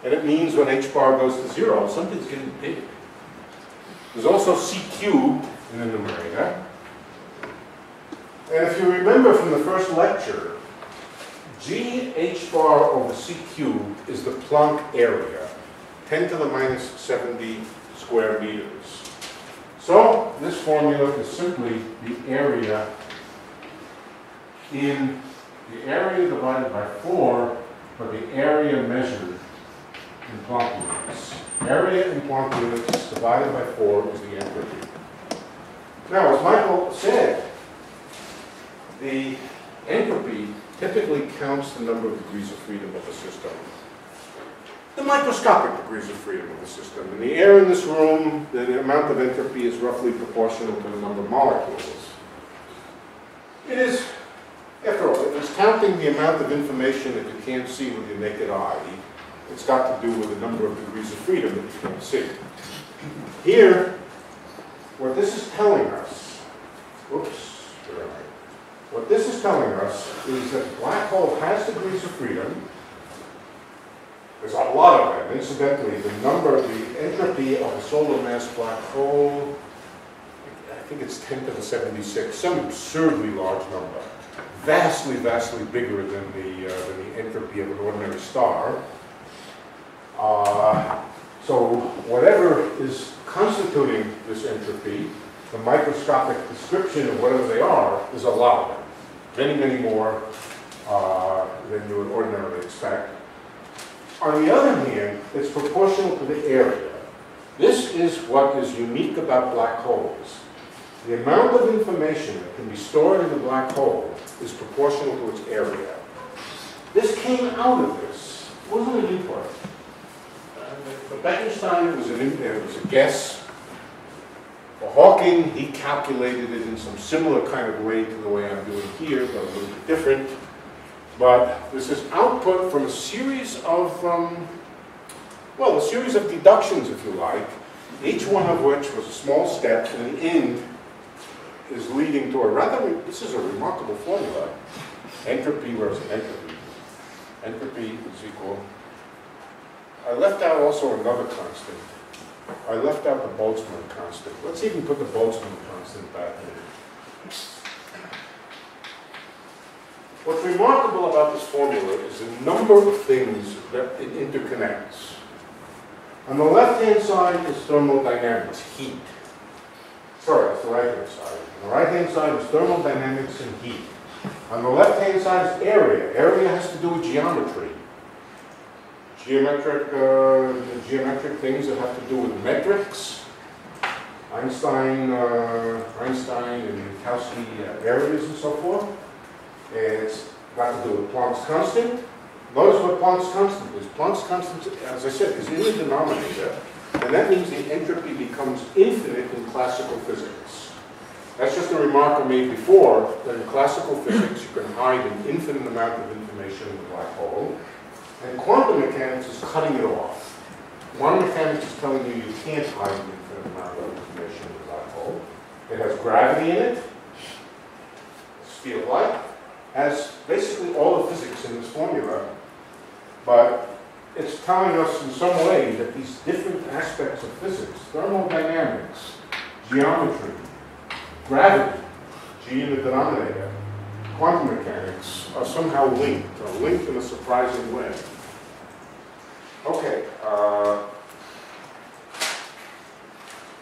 And it means when h bar goes to 0, something's getting big. There's also c cubed in the numerator. And if you remember from the first lecture, g h bar over c cubed is the Planck area, 10 to the minus 70 square meters. So this formula is simply the area divided by 4, but the area measured in Planck units. Area in Planck units divided by 4 is the entropy. Now, as Michael said, the entropy typically counts the number of degrees of freedom of a system. The microscopic degrees of freedom of the system. In the air in this room, the amount of entropy is roughly proportional to the number of molecules. It is, after all, it's counting the amount of information that you can't see with your naked eye. It's got to do with the number of degrees of freedom that you can't see. Here, what this is telling us, what this is telling us is that the black hole has degrees of freedom. There's a lot of them. Incidentally, the entropy of a solar mass black hole, I think it's 10 to the 76, some absurdly large number. Vastly, vastly bigger than the entropy of an ordinary star. So whatever is constituting this entropy, the microscopic description of whatever they are, is a lot of them. Many, many more than you would ordinarily expect. On the other hand, it's proportional to the area. This is what is unique about black holes. The amount of information that can be stored in the black hole is proportional to its area. This came out of this. It wasn't a new part. For Bekenstein, it was a guess. For Hawking, he calculated it in some similar kind of way to the way I'm doing here, but a little bit different. But this is output from a series of, well, a series of deductions, if you like, each one of which was a small step, and the end is leading to a rather, this is a remarkable formula. Entropy, where's entropy? Entropy is equal. I left out also another constant. I left out the Boltzmann constant. Let's even put the Boltzmann constant back in. What's remarkable about this formula is the number of things that it interconnects. On the left-hand side is thermodynamics, heat. Sorry, that's the right-hand side. On the right-hand side is thermodynamics and heat. On the left-hand side is area. Area has to do with geometry. Geometric things that have to do with metrics. Einstein and Minkowski areas and so forth. And it's got to do with Planck's constant. Notice what Planck's constant is. Planck's constant, as I said, is in the denominator, and that means the entropy becomes infinite in classical physics. That's just a remark I made before, that in classical physics you can hide an infinite amount of information in the black hole, and quantum mechanics is cutting it off. Quantum mechanics is telling you you can't hide an infinite amount of information in the black hole. It has gravity in it, speed of light, has basically all the physics in this formula, but it's telling us in some way that these different aspects of physics, thermodynamics, geometry, gravity, G in the denominator, quantum mechanics, are somehow linked, or linked in a surprising way. Okay,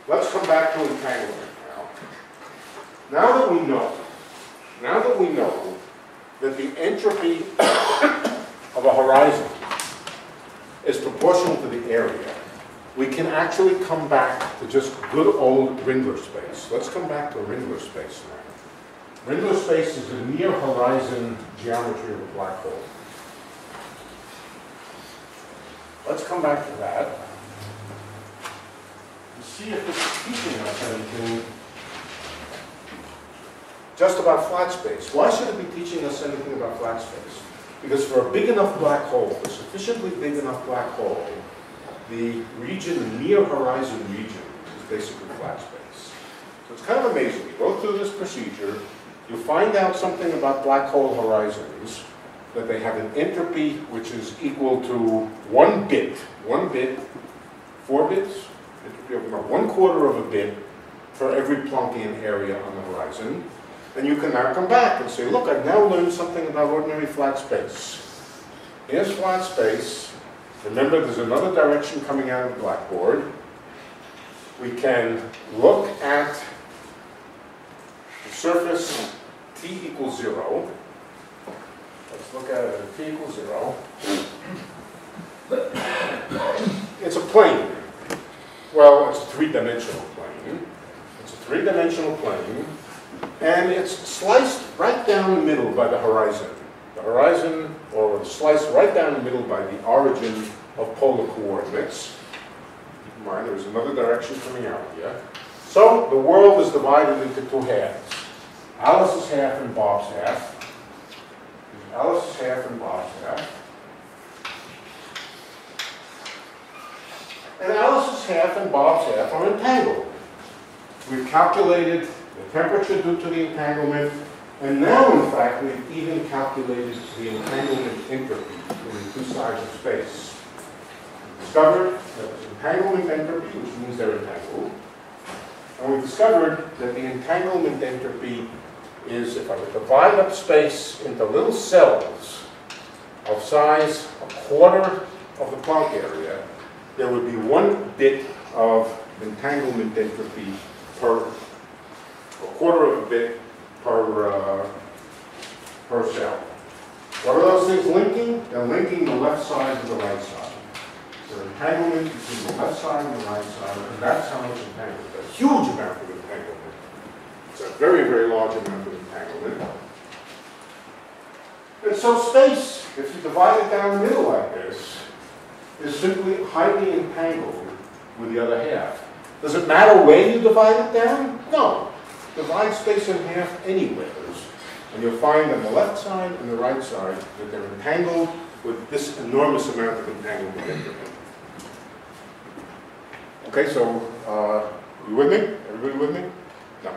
Let's come back to entanglement now. Now that we know that the entropy of a horizon is proportional to the area, we can actually come back to just good old Rindler space. Let's come back to Rindler space now. Rindler space is the near horizon geometry of a black hole. Let's come back to that and see if it's teaching us anything just about flat space. Why should it be teaching us anything about flat space? Because for a big enough black hole, for a sufficiently big enough black hole, the region, the near horizon region, is basically flat space. So it's kind of amazing. You go through this procedure, you find out something about black hole horizons, that they have an entropy which is equal to 1 bit. 1 bit, 4 bits, entropy of about 1/4 of a bit for every Planckian area on the horizon. And you can now come back and say, look, I've now learned something about ordinary flat space. Here's flat space. Remember, there's another direction coming out of the blackboard. We can look at the surface t equals 0. Let's look at it at t equals 0. It's a plane. Well, it's a three-dimensional plane. It's a three-dimensional plane, and it's sliced right down the middle by the horizon. The horizon, or sliced right down the middle by the origin of polar coordinates. Keep in mind, there's another direction coming out here. So the world is divided into 2 halves. Alice's half and Bob's half. Alice's half and Bob's half. And Alice's half and Bob's half are entangled. We've calculated the temperature due to the entanglement, and now, in fact, we've even calculated the entanglement entropy between the 2 sides of space. We've discovered that the entanglement entropy, which means they're entangled, and we've discovered that the entanglement entropy is, if I could divide up space into little cells of size 1/4 of the Planck area, there would be 1 bit of entanglement entropy per, 1/4 of a bit per cell. What are those things linking? They're linking the left side to the right side. So entanglement between the left side and the right side, and that's how much entanglement. A huge amount of entanglement. It's a very, very large amount of entanglement. And so space, if you divide it down the middle like this, is simply highly entangled with the other half. Does it matter where you divide it down? No. Divide space in half anywhere, and you'll find on the left side and the right side that they're entangled with this enormous amount of entanglement. Okay, so you with me? Everybody with me? No.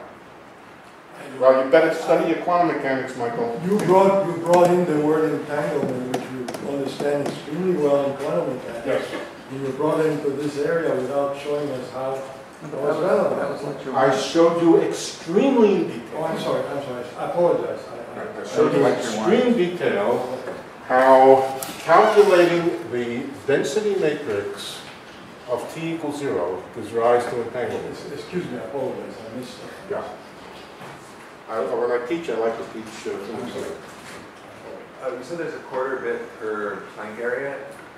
Well, you better study your quantum mechanics, Michael. You brought in the word entanglement, which you understand extremely well in quantum mechanics. Yes. And you brought it into this area without showing us how. I showed you extremely in detail. Oh, I'm sorry. I apologize. I showed you in extreme detail how calculating the density matrix of t equals 0 gives rise to entanglement. Excuse me, I apologize. I missed it. Yeah. When I teach, I like to teach. You said there's 1/4 bit per Planck area.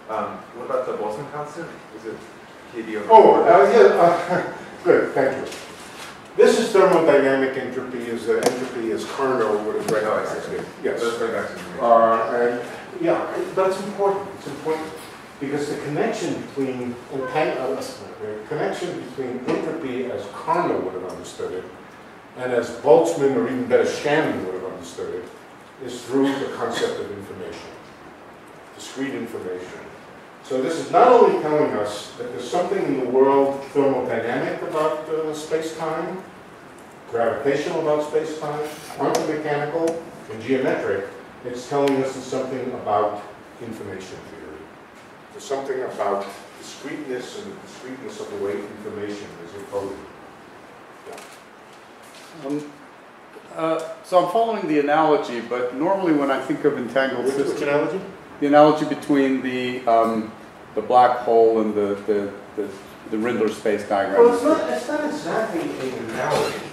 What about the Boltzmann constant? Is it? Oh, good, thank you. This is thermodynamic entropy, is the entropy is Carnot would have recognized. Yes. And yeah, that's important. It's important because the connection between entropy as Carnot would have understood it, and as Boltzmann or even better Shannon would have understood it, is through the concept of information, discrete information. So this is not only telling us that there's something in the world thermodynamic about space-time, gravitational about space-time, quantum mechanical, and geometric, it's telling us there's something about information theory. There's something about discreteness and the discreteness of the way information is encoded. Yeah. So I'm following the analogy, but normally when I think of entangled systems... Which analogy? The analogy between the black hole and the the Rindler space diagram. Well, it's not exactly a analogy.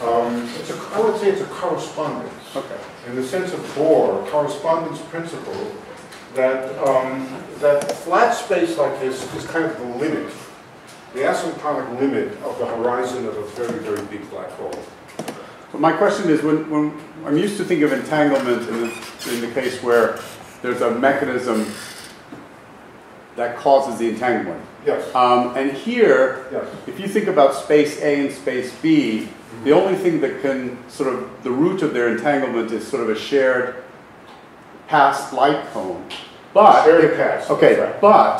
I would say it's a correspondence. Okay. In the sense of Bohr, correspondence principle, that flat space like this is kind of the limit, the asymptotic limit of the horizon of a very, very big black hole. But my question is, when I'm used to think of entanglement in the case where there's a mechanism that causes the entanglement. Yes. And here, yes, if you think about space A and space B, mm-hmm, the only thing that can sort of, the root of their entanglement is sort of a shared past light cone. But shared past. Okay, right. But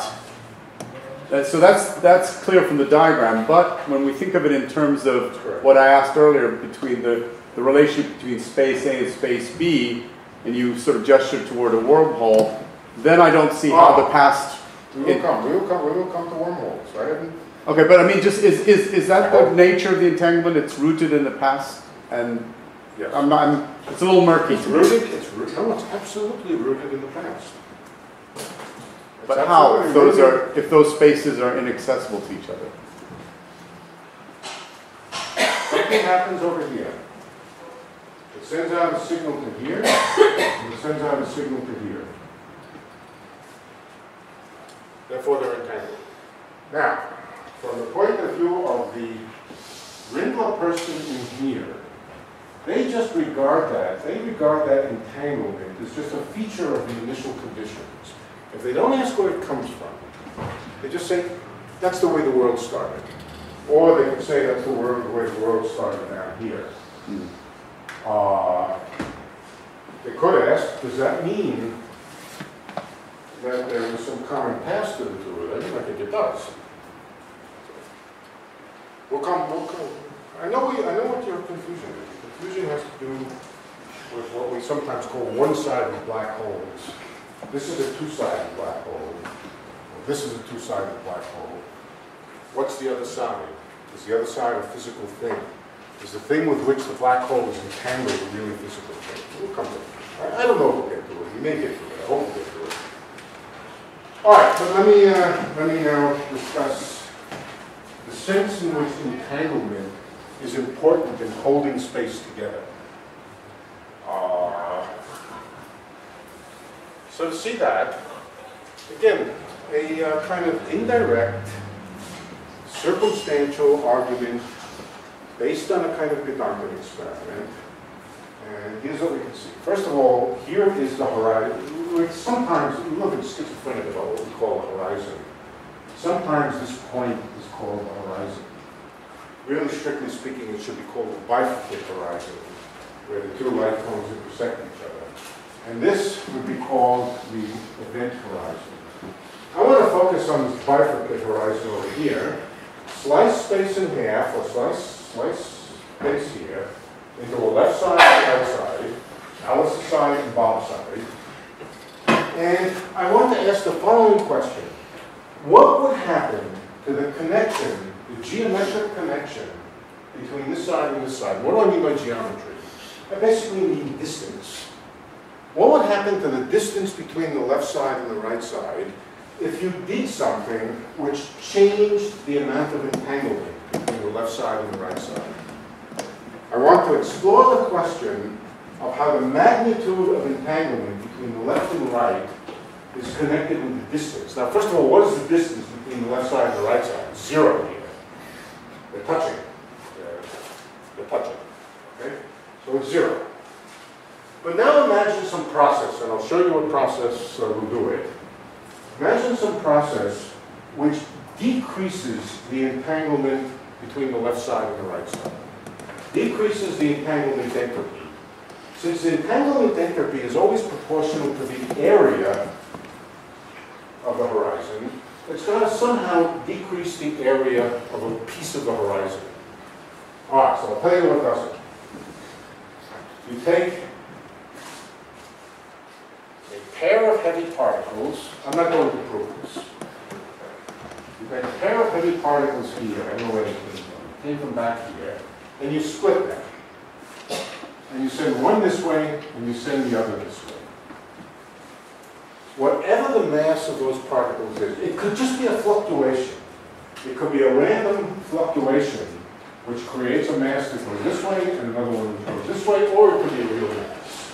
so that's clear from the diagram, but when we think of it in terms of what I asked earlier between the relationship between space A and space B, and you sort of gestured toward a wormhole, then I don't see how the past... We will come to wormholes, right? Okay, but I mean, just is that the nature of the entanglement? It's rooted in the past, and yes. It's a little murky. It's rooted. No, it's absolutely rooted in the past. But how, if those spaces are inaccessible to each other? Something happens over here. It sends out a signal to here, and it sends out a signal to here. Therefore, they're entangled. Now, from the point of view of the Rindler person in here, they just regard that. They regard that entanglement as just a feature of the initial conditions. If they don't ask where it comes from, they just say, that's the way the world started. Or they would say, that's the way the world started down here. Mm. They could ask, does that mean that there was some common past to the two of them? I think it does. We'll come. I know what your confusion is. Confusion has to do with what we sometimes call one-sided black holes. This is a two-sided black hole. This is a two-sided black hole. What's the other side? Is the other side a physical thing? Is the thing with which the black hole is entangled a really physical thing? We'll come to it. I don't know if we'll get to it. We may get to it. I hope we'll get to it. All right, but let me now discuss the sense in which entanglement is important in holding space together. So to see that, again, a kind of indirect, circumstantial argument based on a kind of Gedanken experiment. And here's what we can see. First of all, here is the horizon. Sometimes, we look at schizophrenic about what we call the horizon. Sometimes this point is called the horizon. Really, strictly speaking, it should be called the bifurcate horizon, where the two light cones intersect each other. And this would be called the event horizon. I want to focus on this bifurcate horizon over here. Slice space in half, or slice space here, into a left side and right side, Alice's side and Bob's side. And I want to ask the following question. What would happen to the connection, the geometric connection, between this side and this side? What do I mean by geometry? I basically mean distance. What would happen to the distance between the left side and the right side if you did something which changed the amount of entanglement between the left side and the right side? I want to explore the question of how the magnitude of entanglement between the left and the right is connected with the distance. Now, first of all, what is the distance between the left side and the right side? Zero here. They're touching. They're touching. Okay? So it's zero. But now imagine some process, and I'll show you what process will do it. Imagine some process which decreases the entanglement between the left side and the right side. Decreases the entanglement entropy. Since the entanglement entropy is always proportional to the area of the horizon, it's going to somehow decrease the area of a piece of the horizon. All right, so I'll tell you what does it. You take pair of heavy particles. I'm not going to prove this. You've got a pair of heavy particles here. I don't know where they came from. They came from back here. And you split them. And you send one this way, and you send the other this way. Whatever the mass of those particles is, it could just be a fluctuation. It could be a random fluctuation which creates a mass that goes this way and another one that goes this way, or it could be a real mass.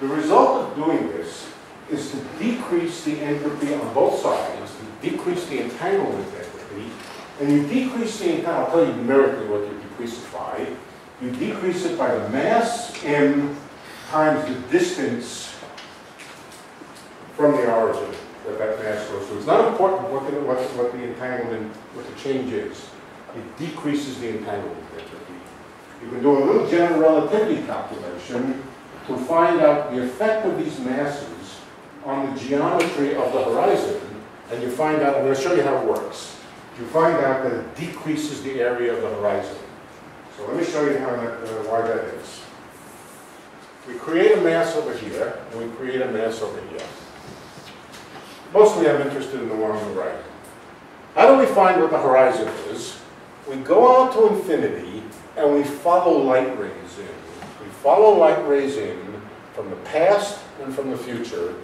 The result of doing this is to decrease the entropy on both sides, to decrease the entanglement entropy, and you decrease the entanglement, I'll tell you numerically what you decrease it by. You decrease it by the mass m times the distance from the origin that that mass goes to. It's not important what the entanglement, what the change is. It decreases the entanglement entropy. You can do a little general relativity calculation to find out the effect of these masses on the geometry of the horizon, and you find out, I'm going to show you how it works. You find out that it decreases the area of the horizon. So let me show you how that, why that is. We create a mass over here, and we create a mass over here. Mostly I'm interested in the one on the right. How do we find what the horizon is? We go out to infinity, and we follow light rays in. We follow light rays in from the past and from the future,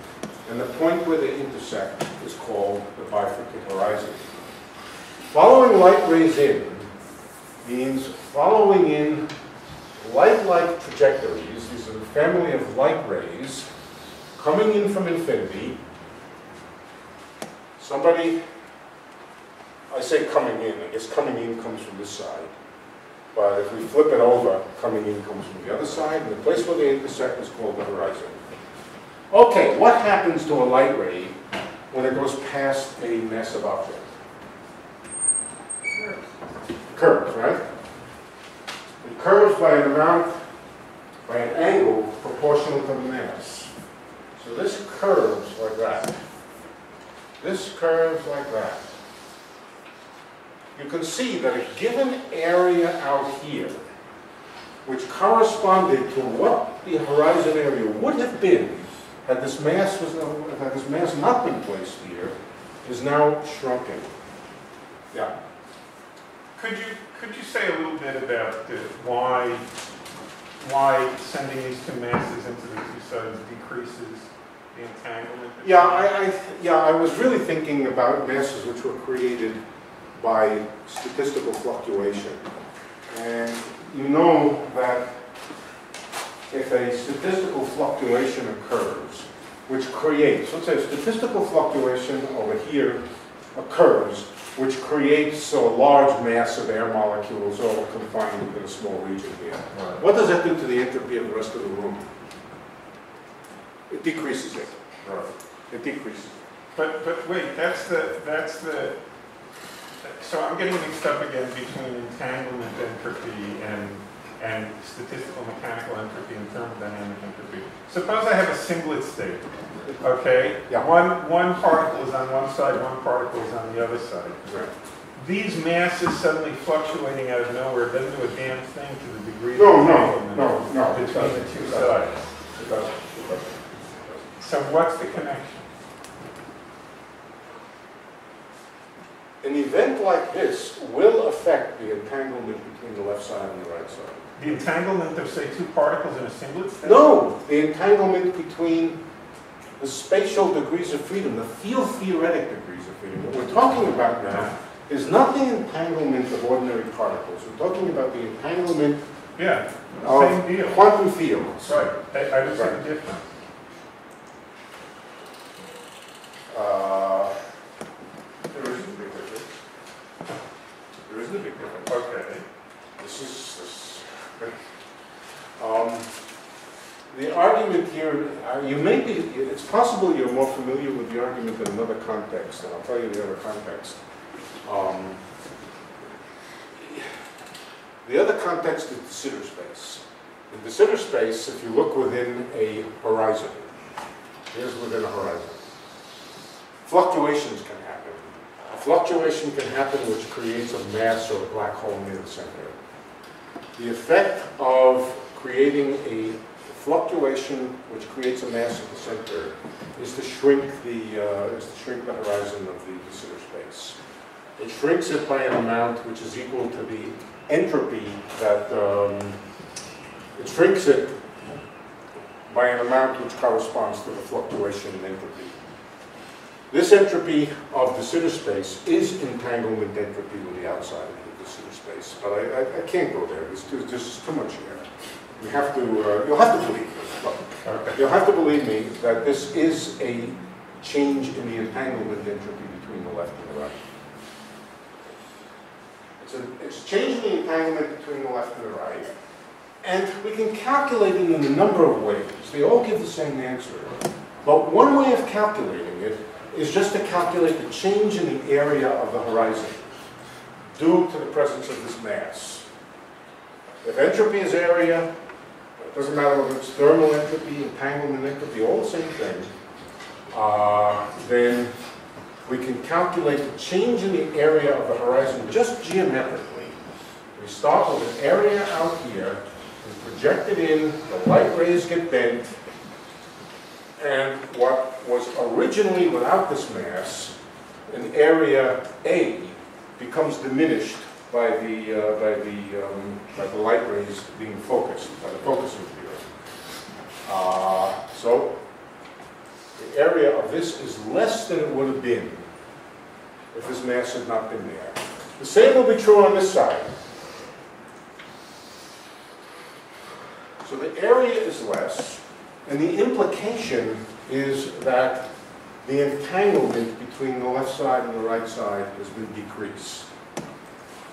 and the point where they intersect is called the bifurcated horizon. Following light rays in means following in light-like trajectories. These are the family of light rays coming in from infinity. Somebody, I say coming in, I guess coming in comes from this side. But if we flip it over, coming in comes from the other side, and the place where they intersect is called the horizon. Okay, what happens to a light ray when it goes past a massive object? Curves, right? It curves by an amount, by an angle proportional to the mass. So this curves like that. This curves like that. You can see that a given area out here, which corresponded to what the horizon area would have been had this mass not been placed here, is now shrunken. Yeah. Could you say a little bit about why sending these two masses into the two sides decreases the entanglement? Yeah, I was really thinking about masses which were created by statistical fluctuation, and you know that if a statistical fluctuation occurs, which creates, let's say, a statistical fluctuation over here occurs, which creates a large mass of air molecules all confined within a small region here. Right. What does that do to the entropy of the rest of the room? It decreases it. Right. It decreases it. But wait, that's the. So I'm getting mixed up again between entanglement entropy and statistical mechanical entropy and thermodynamic entropy. Suppose I have a singlet state. Okay? Yeah. One particle is on one side, one particle is on the other side. Right. These masses suddenly fluctuating out of nowhere doesn't do a damn thing to the degree of entanglement between the two sides. So what's the connection? An event like this will affect the entanglement between the left side and the right side. The entanglement of, say, two particles in a singlet state? No! The entanglement between the spatial degrees of freedom, the field-theoretic degrees of freedom. What we're talking about now is not the entanglement of ordinary particles. We're talking about the entanglement of quantum fields. Right. I would say the difference. There isn't a big difference. Okay. The argument here, you may be, it's possible you're more familiar with the argument in another context, and I'll tell you the other context. The other context is the Sitter space. In the Sitter space, if you look within a horizon, here's within a horizon, fluctuations can happen. A fluctuation can happen which creates a mass or a black hole near the center. The effect of creating a fluctuation which creates a mass at the center is to shrink the horizon of the Sitter space. It shrinks it by an amount which is equal to the entropy that it shrinks it by an amount which corresponds to the fluctuation in entropy. This entropy of the Sitter space is entanglement entropy with the outside of the Sitter space, but I can't go there. There's too much here. You have to, you'll have to believe me. You'll have to believe me that this is a change in the entanglement entropy between the left and the right. It's changing the entanglement between the left and the right, and we can calculate it in a number of ways. They all give the same answer, but one way of calculating it is just to calculate the change in the area of the horizon due to the presence of this mass. If entropy is area, it doesn't matter whether it's thermal entropy, entanglement entropy, all the same thing, then we can calculate the change in the area of the horizon just geometrically. We start with an area out here, we project it in, the light rays get bent, and what was originally without this mass, an area A, becomes diminished by the light rays being focused, by the focusing field. So the area of this is less than it would have been if this mass had not been there. The same will be true on this side. So the area is less, and the implication is that the entanglement between the left side and the right side has been decreased.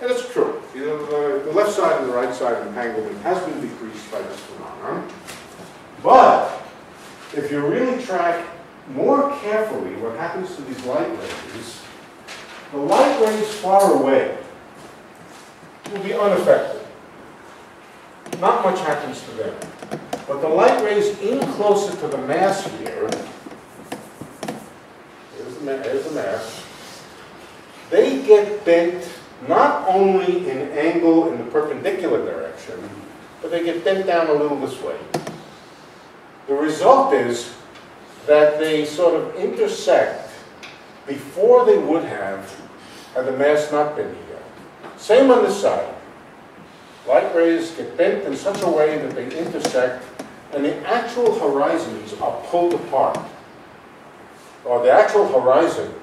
And it's true. The left side and the right side of entanglement has been decreased by this phenomenon. But if you really track more carefully what happens to these light rays, the light rays far away will be unaffected. Not much happens to them. But the light rays in closer to the mass here, here's the mass, they get bent not only in angle in the perpendicular direction, but they get bent down a little this way. The result is that they sort of intersect before they would have had the mass not been here. Same on this side. Light rays get bent in such a way that they intersect, and the actual horizons are pulled apart. Or the actual horizon,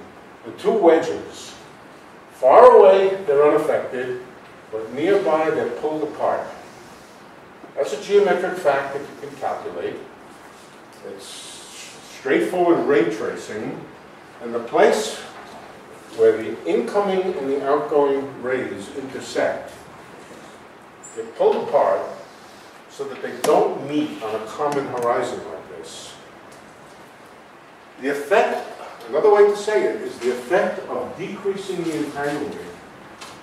the two wedges, far away they're unaffected, but nearby they're pulled apart. That's a geometric fact that you can calculate. It's straightforward ray tracing, and the place where the incoming and the outgoing rays intersect, they're pulled apart so that they don't meet on a common horizon like this. The effect, another way to say it, is the effect of decreasing the entanglement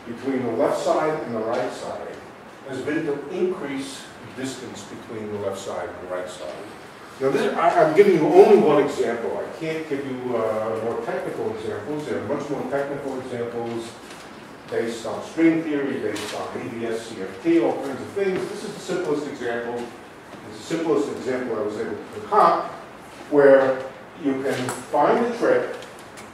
between the left side and the right side has been to increase the distance between the left side and the right side. Now, this, I'm giving you only one example. I can't give you more technical examples. There are much more technical examples based on string theory, based on AdS/CFT, all kinds of things. This is the simplest example. It's the simplest example I was able to concoct, where you can find a trick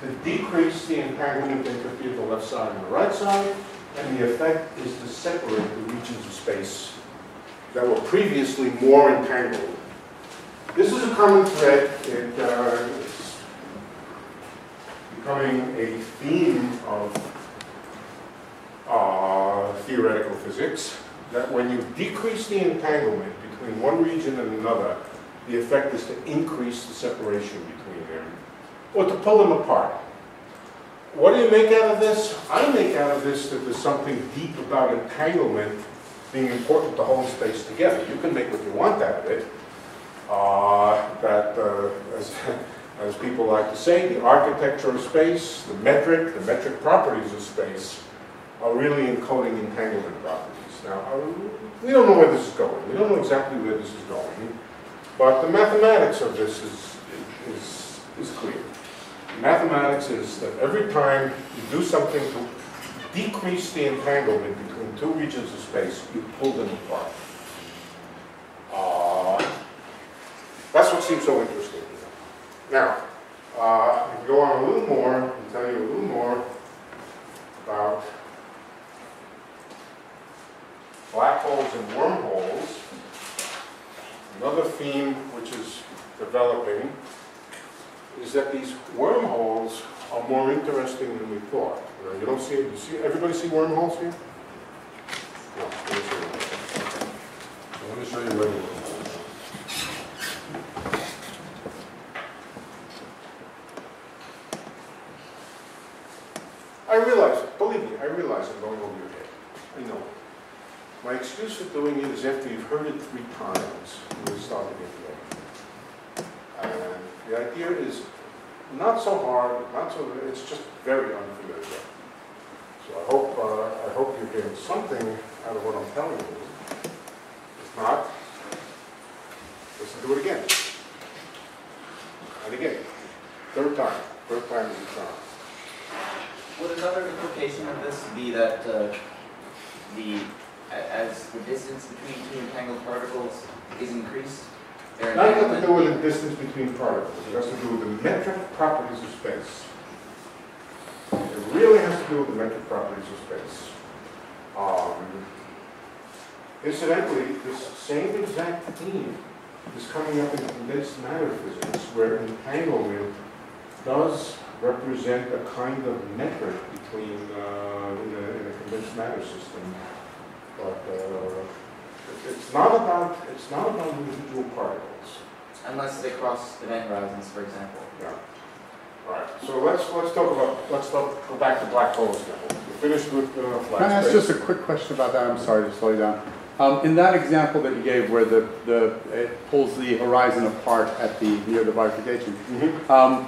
to decrease the entanglement entropy of the left side and the right side, and the effect is to separate the regions of space that were previously more entangled. This is a common thread. It's becoming a theme of theoretical physics, that when you decrease the entanglement between one region and another, the effect is to increase the separation between them, or to pull them apart. What do you make out of this? I make out of this that there's something deep about entanglement being important to hold space together. You can make what you want out of it. As people like to say, the architecture of space, the metric properties of space, are really encoding entanglement properties. Now, we don't know where this is going. We don't know exactly where this is going, but the mathematics of this is clear. The mathematics is that every time you do something to decrease the entanglement between two regions of space, you pull them apart. That's what seems so interesting here. Now, I can go on a little more and tell you a little more about black holes and wormholes, another theme which is developing is that these wormholes are more interesting than we thought. You know, you don't see it. You see, everybody see wormholes here? No. Let me show you regular. I realize it. Believe me, I realize I'm going over your head. I know. My excuse for doing it is after you've heard it 3 times, you'll start to get the idea. And the idea is not so hard, not so. It's just very unfamiliar. So I hope you're getting something out of what I'm telling you. If not, listen to it again and again. 3rd time. 3rd time is the charm. Would another implication of this be that as the distance between 2 entangled particles is increased? Not got to do with the distance between particles. It has to do with the metric properties of space. It really has to do with the metric properties of space. Incidentally, this same exact theme is coming up in condensed matter physics, where entanglement does represent a kind of metric between in a condensed matter system, but it's not about individual particles, unless they cross the Venn horizons, for example. Yeah. All right. So let's go back to black holes now. We finished with black. Can I ask just a quick question about that? I'm sorry to slow you down. In that example that you gave, where it pulls the horizon apart at the near the bifurcation. Mm-hmm.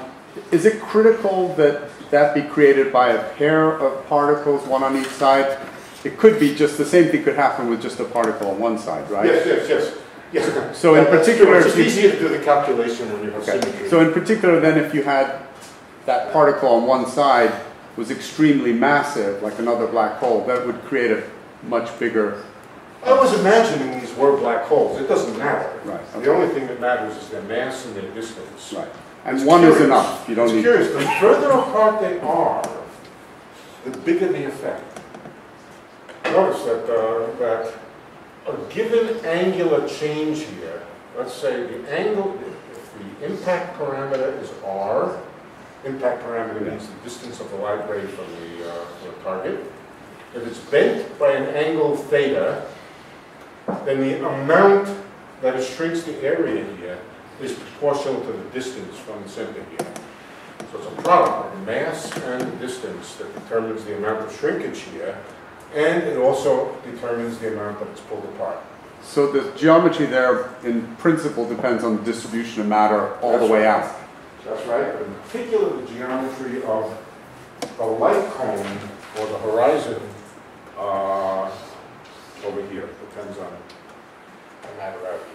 Is it critical that that be created by a pair of particles, one on each side? It could be just the same thing could happen with just a particle on one side, right? Yes. So in particular, it's easier to do the calculation when you have symmetry. So in particular, then, if you had that particle on one side was extremely massive, like another black hole, that would create a much bigger. I was imagining these were black holes. It doesn't matter. Right. Okay. The only thing that matters is their mass and their distance. Right. And one is enough. You don't need. It's curious. The further apart they are, the bigger the effect. Notice that a given angular change here. Let's say the angle, if the impact parameter is r. Impact parameter means the distance of the light ray from the target. If it's bent by an angle theta, then the amount that it shrinks the area here is proportional to the distance from the center here. So it's a problem, the mass and the distance, that determines the amount of shrinkage here, and it also determines the amount that it's pulled apart. So the geometry there, in principle, depends on the distribution of matter all the way out. That's right. In particular, the geometry of the light cone or the horizon over here depends on the matter out here.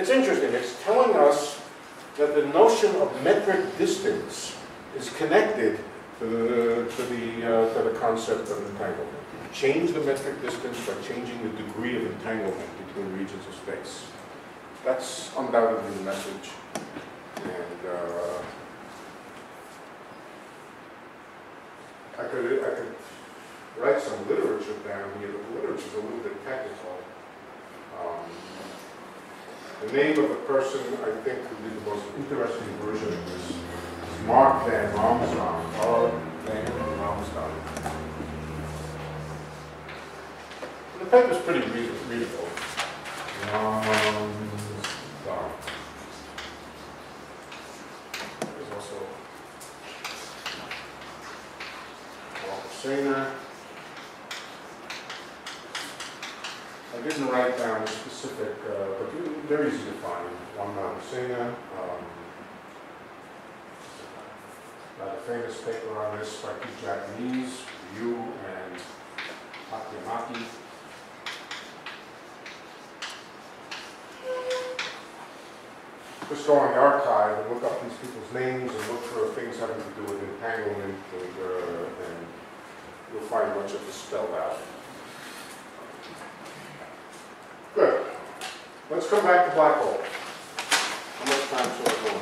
It's interesting, it's telling us that the notion of metric distance is connected to the concept of entanglement. You change the metric distance by changing the degree of entanglement between regions of space. That's undoubtedly the message. And I could write some literature down here, but the literature is a little bit technical. The name of the person I think would be the most interesting version of this is Mark Van Raamsdonk. The paper's pretty readable. There's also Shannon. I didn't write down specific, but they're easy to find. One Mount Sina, a famous paper on this by two Japanese, Ryu and Akiyamaki. Just go on the archive and look up these people's names and look for things having to do with entanglement, and you'll find much of this spelled out. Good. Let's come back to black holes. How much time should I go on?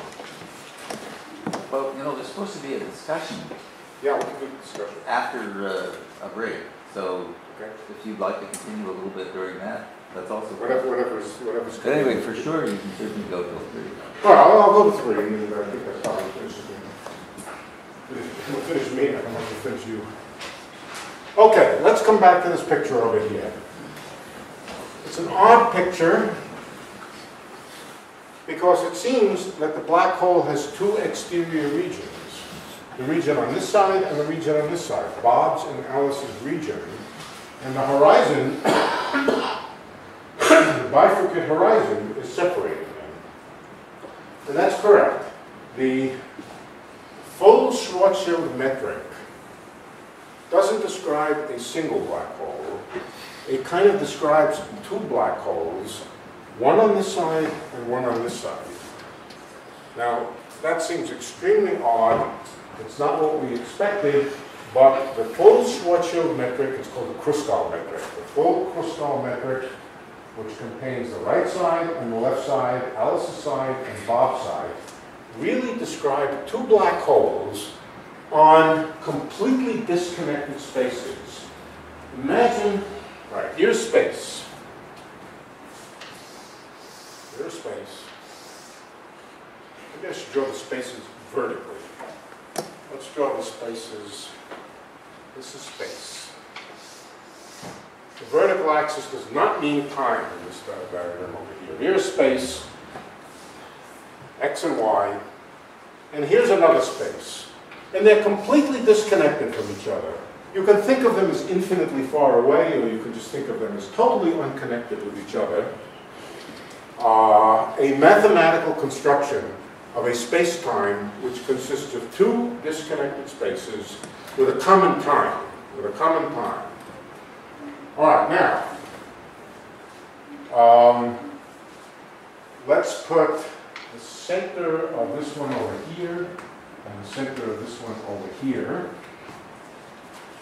Well, you know, there's supposed to be a discussion. Yeah, we can do a discussion. After a break. So, okay. If you'd like to continue a little bit during that. That's also whatever's anyway, for sure, you can certainly go till 3. Well, I'll go to 3. I think that's probably interesting. It'll finish me. I don't want to finish you. Okay, let's come back to this picture over here. It's an odd picture because it seems that the black hole has 2 exterior regions. The region on this side and the region on this side. Bob's and Alice's region. And the horizon, the bifurcate horizon, is separating them. And that's correct. The full Schwarzschild metric doesn't describe a single black hole. It kind of describes 2 black holes, one on this side and one on this side. Now, that seems extremely odd. It's not what we expected, but the full Schwarzschild metric is called the Kruskal metric. The full Kruskal metric, which contains the right side and the left side, Alice's side and Bob's side, really describe 2 black holes on completely disconnected spaces. Imagine, right, here's space. Here's space. Maybe I should draw the spaces vertically. Let's draw the spaces. This is space. The vertical axis does not mean time in this diagram over here. Here's space, x and y, and here's another space. And they're completely disconnected from each other. You can think of them as infinitely far away, or you can just think of them as totally unconnected with each other. A mathematical construction of a space-time which consists of 2 disconnected spaces with a common time, All right, now, let's put the center of this one over here and the center of this one over here.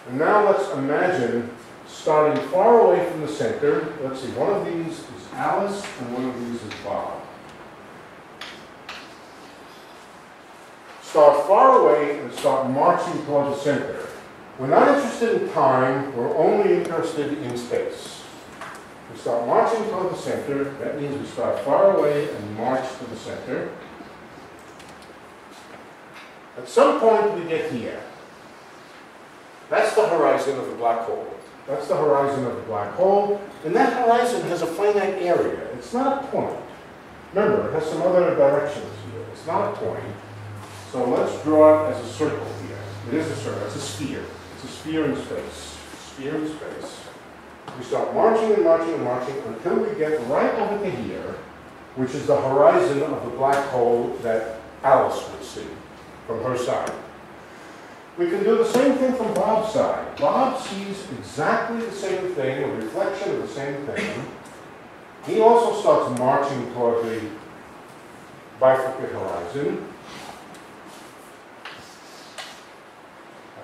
And now let's imagine, starting far away from the center, let's see, one of these is Alice and one of these is Bob. Start far away and start marching towards the center. We're not interested in time, we're only interested in space. We start marching toward the center, that means we start far away and march to the center. At some point we get here. That's the horizon of the black hole. That's the horizon of the black hole, and that horizon has a finite area. It's not a point. Remember, it has some other directions here. It's not a point. So let's draw it as a circle here. It is a circle. It's a sphere. It's a sphere in space. Sphere in space. We start marching and marching and marching until we get right over to here, which is the horizon of the black hole that Alice would see from her side. We can do the same thing from Bob's side. Bob sees exactly the same thing, a reflection of the same thing. He also starts marching toward the bifurcate horizon.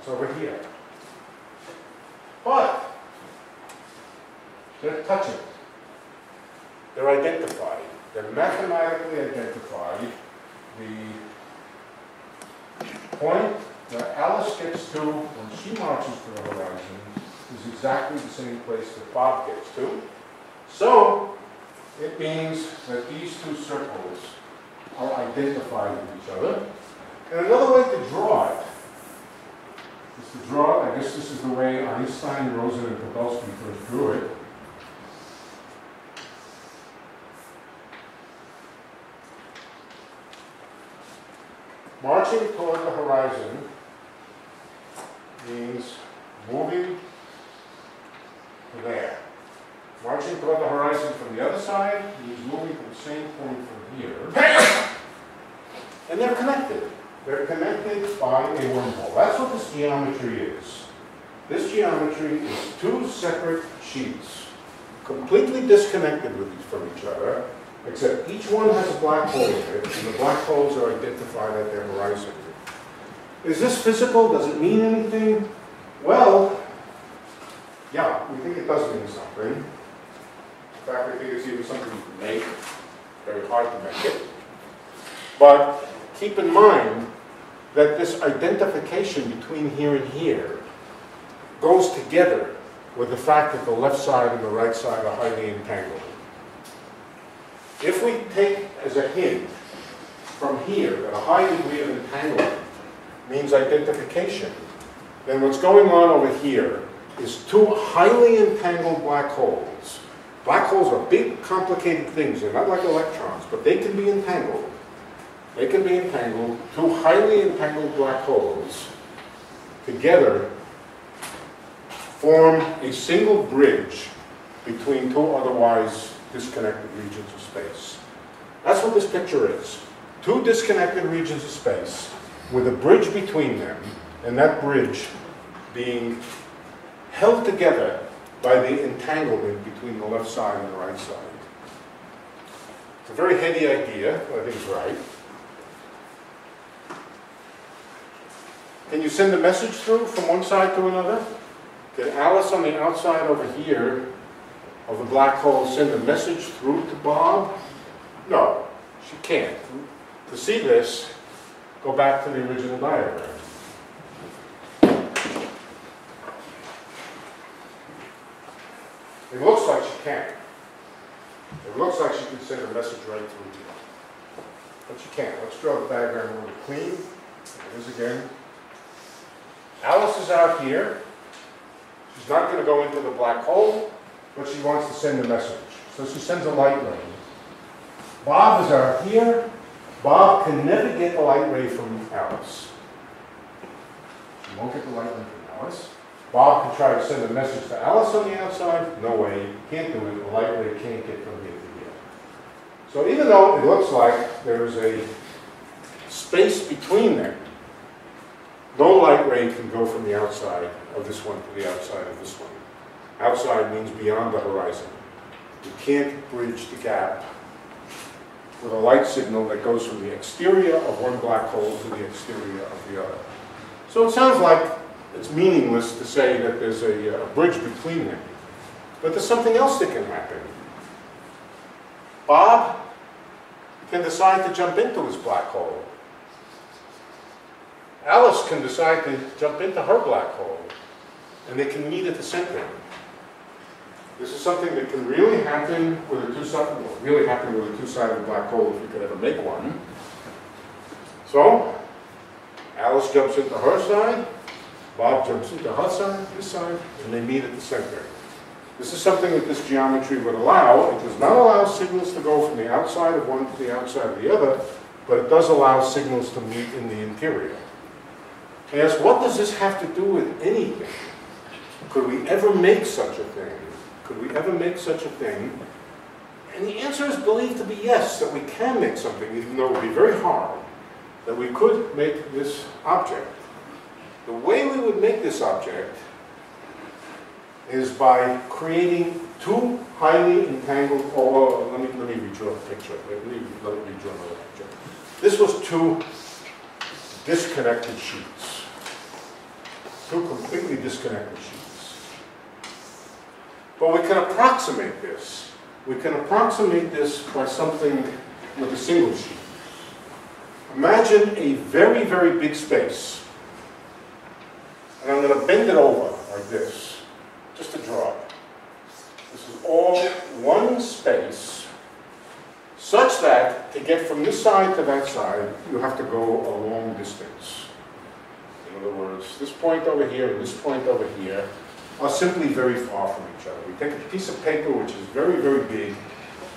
Over here. But they're touching. They're identified. They're mathematically identified. The point that Alice gets to when she marches to the horizon is exactly the same place that Bob gets to. So it means that these 2 circles are identified with each other. And another way to draw it is to draw, I guess this is the way Einstein-Rosen and Bekenstein first drew it. Marching toward the horizon means moving to there. Marching toward the horizon from the other side means moving from the same point from here. And they're connected. They're connected by a wormhole. That's what this geometry is. This geometry is 2 separate sheets, completely disconnected from each other, except each one has a black hole in it, and the black holes are identified at their horizon. Is this physical? Does it mean anything? Well, yeah, we think it does mean something. In fact, we think it's even something you can make. Very hard to make it. But keep in mind that this identification between here and here goes together with the fact that the left side and the right side are highly entangled. If we take as a hint from here that a high degree of entanglement means identification, then what's going on over here is two highly entangled black holes. Black holes are big, complicated things. They're not like electrons, but they can be entangled. They can be entangled. Two highly entangled black holes together form a single bridge between two otherwise disconnected regions of space. That's what this picture is. Two disconnected regions of space with a bridge between them, and that bridge being held together by the entanglement between the left side and the right side. It's a very heady idea, but I think it's right. Can you send a message through from one side to another? Can Alice on the outside over here of the black hole send a message through to Bob? No, she can't. To see this, go back to the original diagram. It looks like she can. It looks like she can send a message right through to you. But she can't. Let's draw the diagram really clean. There it is again. Alice is out here. She's not going to go into the black hole, but she wants to send a message. So she sends a light ray. Bob is out here. Bob can never get the light ray from Alice. She won't get the light ray from Alice. Bob can try to send a message to Alice on the outside. No way, can't do it. The light ray can't get from here to here. So even though it looks like there's a space between them, no light ray can go from the outside of this one to the outside of this one. Outside means beyond the horizon. You can't bridge the gap with a light signal that goes from the exterior of one black hole to the exterior of the other. So it sounds like it's meaningless to say that there's a bridge between them. But there's something else that can happen. Bob can decide to jump into his black hole. Alice can decide to jump into her black hole. And they can meet at the center. This is something that can really happen with a two-sided black hole if you could ever make one. So Alice jumps into her side. Bob jumps into his side, and they meet at the center. This is something that this geometry would allow. It does not allow signals to go from the outside of one to the outside of the other, but it does allow signals to meet in the interior. I ask, what does this have to do with anything? Could we ever make such a thing? Could we ever make such a thing? And the answer is believed to be yes, that we can make something, even though it would be very hard, that we could make this object. The way we would make this object is by creating two highly entangled, let me redraw the picture. Let me redraw the picture. This was two disconnected sheets. Two completely disconnected sheets. But we can approximate this. We can approximate this by something with a single sheet. Imagine a very, very big space. And I'm going to bend it over like this, just to draw it. This is all one space, such that to get from this side to that side, you have to go a long distance. In other words, this point over here and this point over here are simply very far from each other. We take a piece of paper which is very, very big,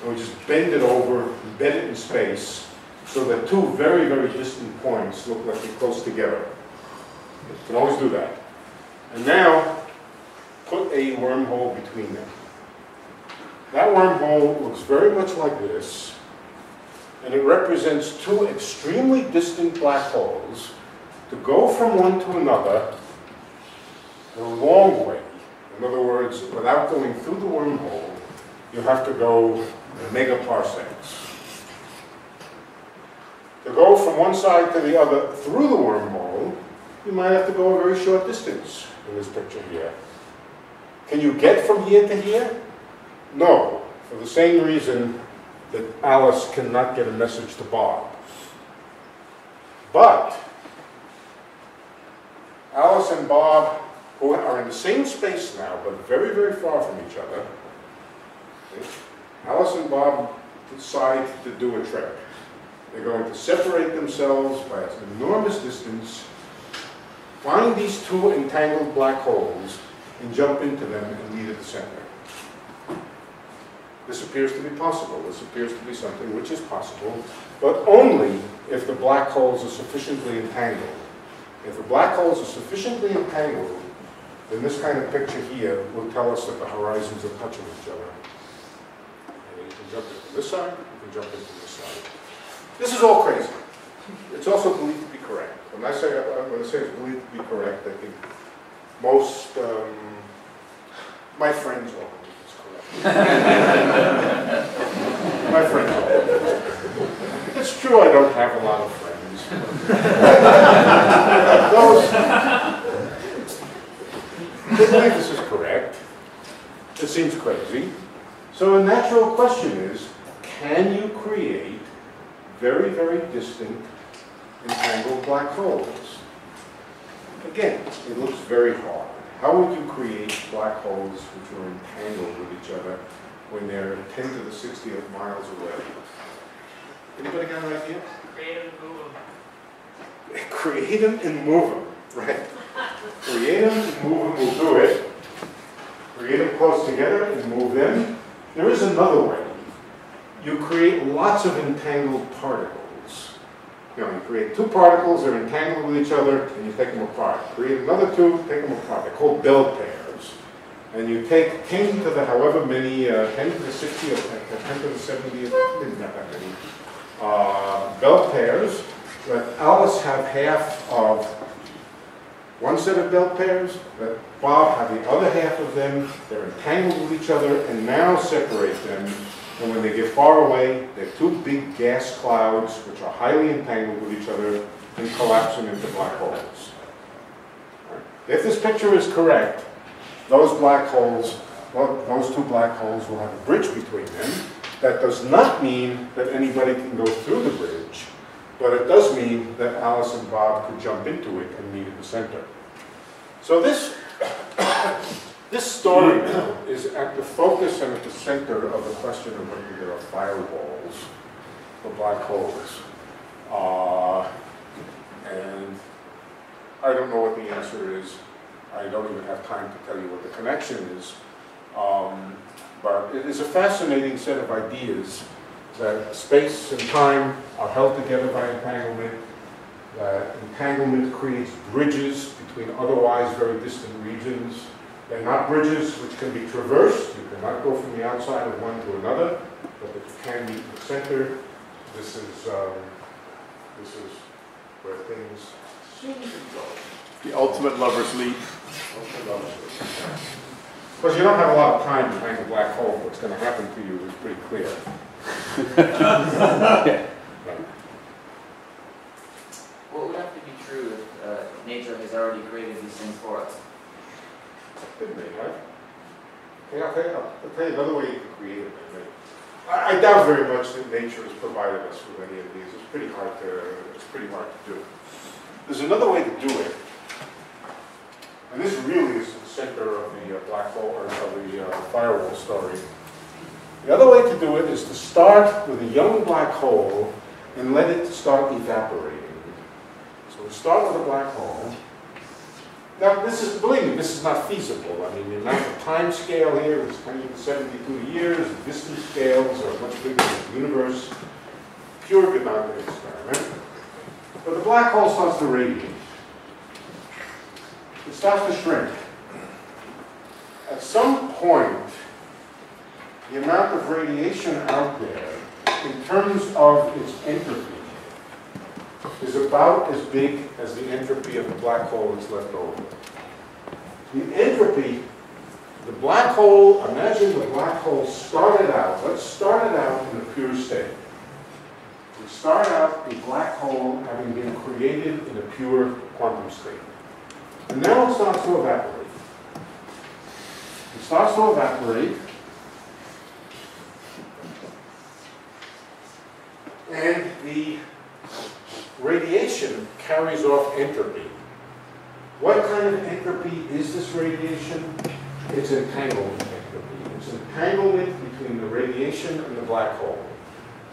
and we just bend it over, embed it in space, so that two very, very distant points look like they're close together. You can always do that. And now, put a wormhole between them. That wormhole looks very much like this, and it represents two extremely distant black holes to go from one to another the long way. In other words, without going through the wormhole, you have to go megaparsecs. To go from one side to the other through the wormhole, you might have to go a very short distance in this picture here. Can you get from here to here? No, for the same reason that Alice cannot get a message to Bob. But Alice and Bob who are in the same space now, but very, very far from each other. Okay? Alice and Bob decide to do a trick. They're going to separate themselves by an enormous distance, find these two entangled black holes, and jump into them and meet at the center. This appears to be possible. This appears to be something which is possible, but only if the black holes are sufficiently entangled. If the black holes are sufficiently entangled, then this kind of picture here will tell us that the horizons are touching each other. And you can jump into this side, you can jump into this side. This is all crazy. It's also believed to be correct. When I say it's believed to be correct, I think most, my friends all believe it's correct. My friends all believe it's correct. It's true I don't have a lot of friends. They believe this is correct. It seems crazy. So a natural question is, can you create very, very distant entangled black holes? Again, it looks very hard. How would you create black holes which are entangled with each other when they're 10 to the 60th miles away? Anybody got an idea? Create them and move them. Create them and move them, right. Create them and move them will do it. Create them close together and move them. There is another way. You create lots of entangled particles. You create two particles, they're entangled with each other, and you take them apart. Create another two, take them apart. They're called Bell pairs. And you take 10 to the however many, 10 to the 60th, 10 to the 70th, didn't have that many, Bell pairs. Let Alice have half of one set of Bell pairs, let Bob have the other half of them. They're entangled with each other, and now separate them. And when they get far away, they're two big gas clouds which are highly entangled with each other and collapsing into black holes. If this picture is correct, those black holes, those two black holes will have a bridge between them. That does not mean that anybody can go through the bridge, but it does mean that Alice and Bob could jump into it and meet at the center. So this this story now is at the focus and at the center of the question of whether there are firewalls for black holes. And I don't know what the answer is. I don't even have time to tell you what the connection is. But it is a fascinating set of ideas that space and time are held together by entanglement, that entanglement creates bridges between otherwise very distant regions. They're not bridges which can be traversed. You cannot go from the outside of one to another, but it can be the center. This is where things seem to go. The ultimate lover's leap. Of course, you don't have a lot of time behind a black hole. What's going to happen to you is pretty clear. Right. What would have to be true if nature has already created these things for us? Didn't they, right? Yeah, I'll tell you another way you can create it. I doubt very much that nature has provided us with any of these. It's pretty hard to do. There's another way to do it, and this really is the center of the black hole or of the firewall story. The other way to do it is to start with a young black hole and let it start evaporating. So we start with a black hole. Now, this is, believe me, this is not feasible. I mean, the amount of time scale here is 172 years. The distance scales are much bigger than the universe. Pure Godot experiment. But the black hole starts to radiate. It starts to shrink. At some point, the amount of radiation out there, in terms of its entropy, is about as big as the entropy of the black hole that's left over. The entropy, the black hole, imagine the black hole started out, let's start it out in a pure state. We start out a black hole having been created in a pure quantum state. And now it starts to evaporate. It starts to evaporate. And the radiation carries off entropy. What kind of entropy is this radiation? It's entanglement entropy. It's entanglement between the radiation and the black hole.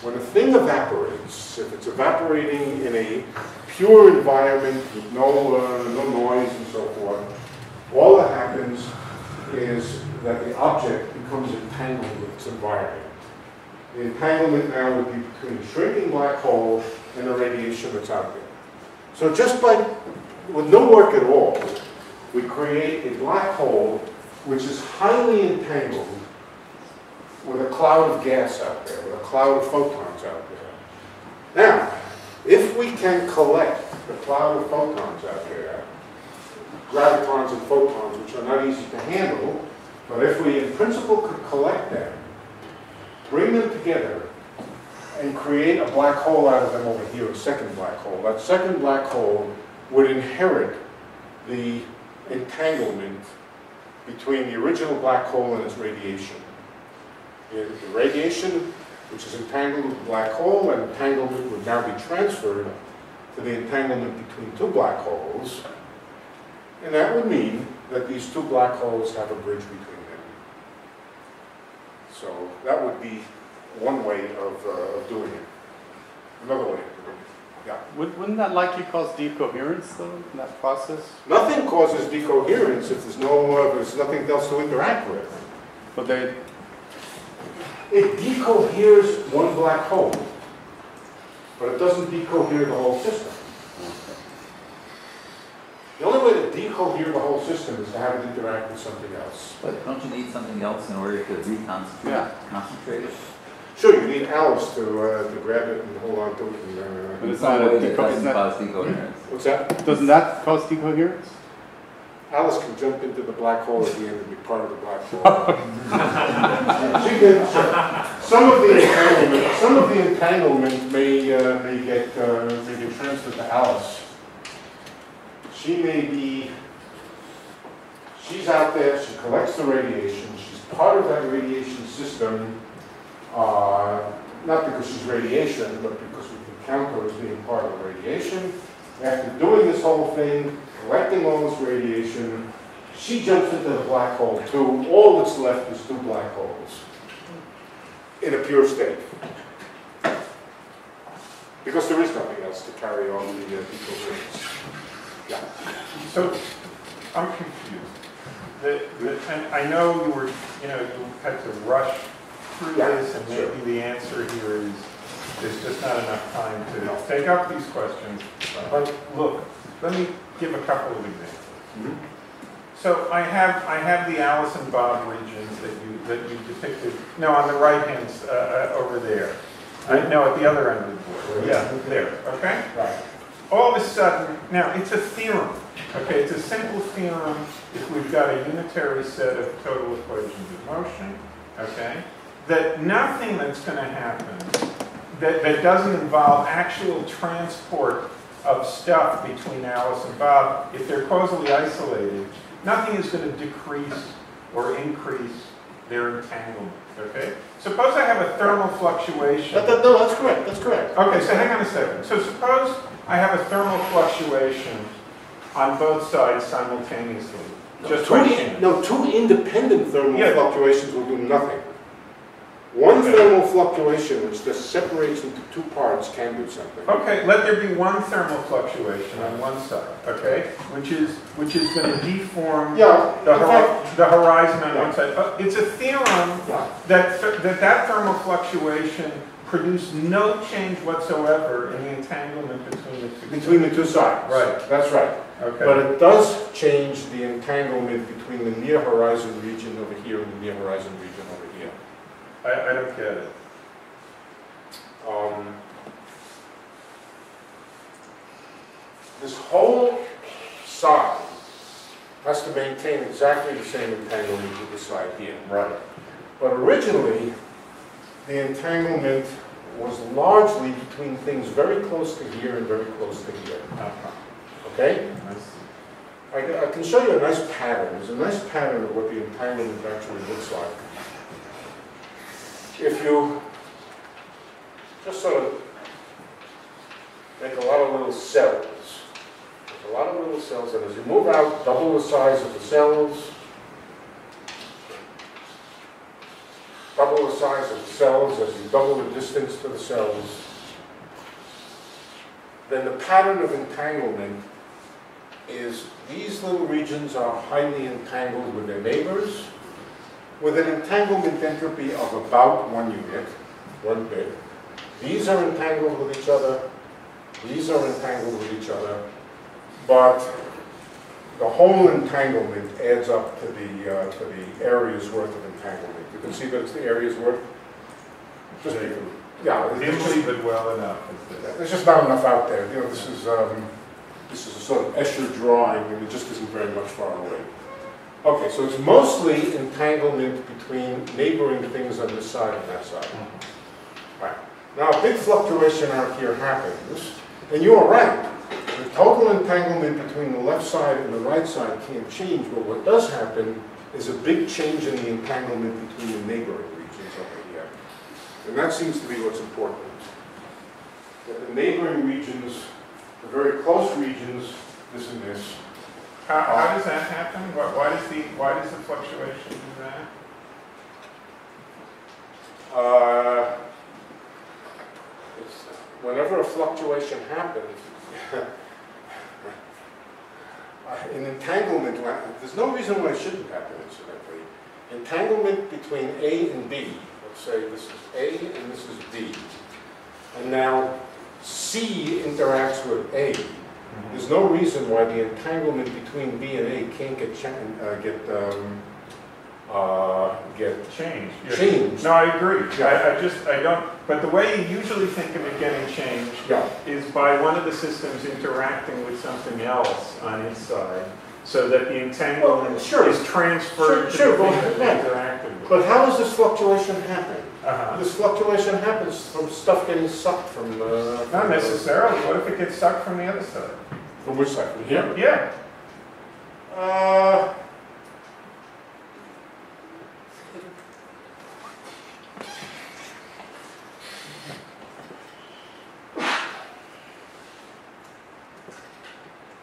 When a thing evaporates, if it's evaporating in a pure environment with no noise and so forth, all that happens is that the object becomes entangled with its environment. The entanglement now would be between the shrinking black hole and the radiation that's out there. So just by, with no work at all, we create a black hole which is highly entangled with a cloud of gas out there, with a cloud of photons out there. Now, if we can collect the cloud of photons out there, gravitons and photons, which are not easy to handle, but if we in principle could collect them, bring them together, and create a black hole out of them over here, a second black hole. That second black hole would inherit the entanglement between the original black hole and its radiation. The radiation, which is entangled with the black hole, and entanglement would now be transferred to the entanglement between two black holes. And that would mean that these two black holes have a bridge between them. So that would be one way of doing it. Another way of doing it. Yeah. Wouldn't that likely cause decoherence, though, in that process? Nothing causes decoherence if there's there's nothing else to interact with. But it decoheres one black hole, but it doesn't decohere the whole system. The only way to decohere the whole system is to have it interact with something else. But don't you need something else in order to reconcentrate? Yeah. Concentrate it? Sure, you need Alice to grab it and hold on to it. But it's not a cause decoherence. What's that? Doesn't that cause decoherence? Alice can jump into the black hole at the end and be part of the black hole. She can, some of the entanglement may get transferred to Alice. She's out there, she collects the radiation, she's part of that radiation system, not because she's radiation, but because we can count her as being part of the radiation. After doing this whole thing, collecting all this radiation, she jumps into the black hole too. All that's left is two black holes in a pure state. Because there is nothing else to carry on the decoherence. Yeah. So I'm confused. And I know you were, you had to rush through this, and maybe the answer here is there's just not enough time to take up these questions. But look, let me give a couple of examples. So I have the Alice and Bob regions that you depicted. No, on the right hand over there. No, at the other end of the board. Yeah, there. Okay. Right. All of a sudden, now it's a theorem, okay? It's a simple theorem if we've got a unitary set of total equations of motion, okay? That nothing that's going to happen that doesn't involve actual transport of stuff between Alice and Bob, if they're causally isolated, nothing is going to decrease or increase their entanglement, okay? Suppose I have a thermal fluctuation. No, that's correct, that's correct. Okay, so hang on a second. So suppose I have a thermal fluctuation on both sides simultaneously. Two independent thermal fluctuations will do nothing. One thermal fluctuation, which just separates into two parts, can do something. Okay, let there be one thermal fluctuation on one side, okay, which is going to deform the horizon on one side. But it's a theorem that thermal fluctuation produce no change whatsoever in the entanglement between the two sides. Right. That's right. Okay. But it does change the entanglement between the near horizon region over here and the near horizon region over here. I don't get it. This whole side has to maintain exactly the same entanglement with this side here. Right. But originally, the entanglement was largely between things very close to here and very close to here. Okay? I can show you a nice pattern. There's a nice pattern of what the entanglement actually looks like. If you just sort of make a lot of little cells, and as you move out double the size of the cells, double the size of the cells as you double the distance to the cells, then the pattern of entanglement is these little regions are highly entangled with their neighbors with an entanglement entropy of about 1 unit, 1 bit. These are entangled with each other, these are entangled with each other, but the whole entanglement adds up to the area's worth of entanglement. You can see that it's the area's worth. Just yeah, but well enough. There's just not enough out there. You know, this is a sort of Escher drawing, and it just isn't very much far away. Okay, so it's mostly entanglement between neighboring things on this side and that side. Mm-hmm. Right. Now, a big fluctuation out here happens, and you are right. The total entanglement between the left side and the right side can't change, but what does happen is a big change in the entanglement between the neighboring regions over here. And that seems to be what's important. That the neighboring regions, the very close regions, this and this. How does that happen? Why does the fluctuation do that? Whenever a fluctuation happens, in entanglement, there's no reason why it shouldn't happen, incidentally. Entanglement between A and B, let's say this is A and this is D, and now C interacts with A. There's no reason why the entanglement between B and A can't get changed. Changed. No, I agree. Yeah. I don't. But the way you usually think of it getting changed is by one of the systems interacting with something else on its side, so that the entanglement is transferred to the thing that interacted with. But how does this fluctuation happen? This fluctuation happens from stuff getting sucked from the... Not necessarily. What if it gets sucked from the other side? From which side? From here? Yeah.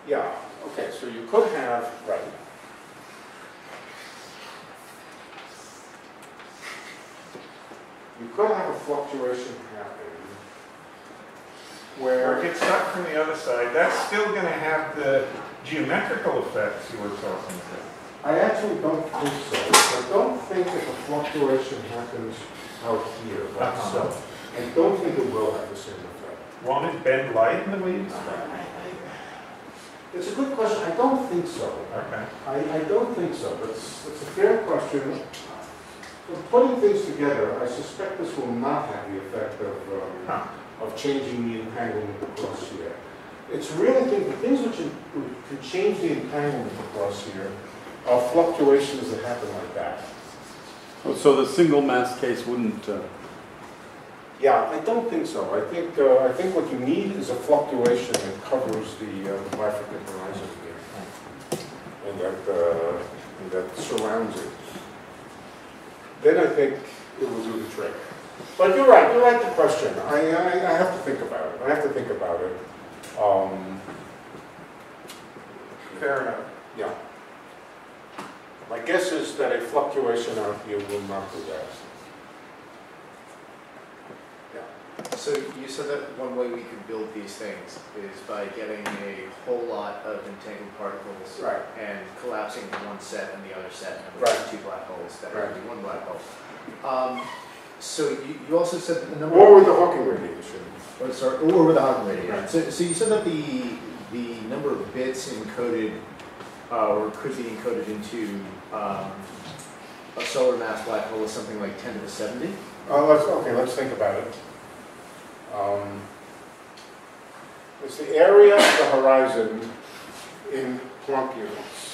Yeah, okay, so you could have, right. You could have a fluctuation happening where it gets sucked from the other side. That's still going to have the geometrical effects you were talking about. I actually don't think so. I don't think that the fluctuation happens out here by itself. I don't think it will have the same effect. Won't it bend light in the way you describe it? It's a good question. I don't think so. Okay. I don't think so. It's a fair question. But putting things together, I suspect this will not have the effect of changing the entanglement across here. It's really the things which can change the entanglement across here are fluctuations that happen like that. Oh, so the single mass case wouldn't. Yeah, I don't think so. I think what you need is a fluctuation that covers the bifurcated horizon here, and that surrounds it. Then I think it will do the trick. But you're right. You like the question. I have to think about it. I have to think about it. Fair enough. Yeah. My guess is that a fluctuation out here will not do that. Yeah. So you said that one way we could build these things is by getting a whole lot of entangled particles and collapsing one set and the other set, and we have 2 black holes that would be 1 black hole. So you also said that the number or with the Hawking radiation. Oh, sorry, or with the Hawking radiation. Right. So you said that the number of bits encoded or could be encoded into a solar mass black hole is something like 10 to the 70. Let's think about it. It's the area of the horizon in Planck units.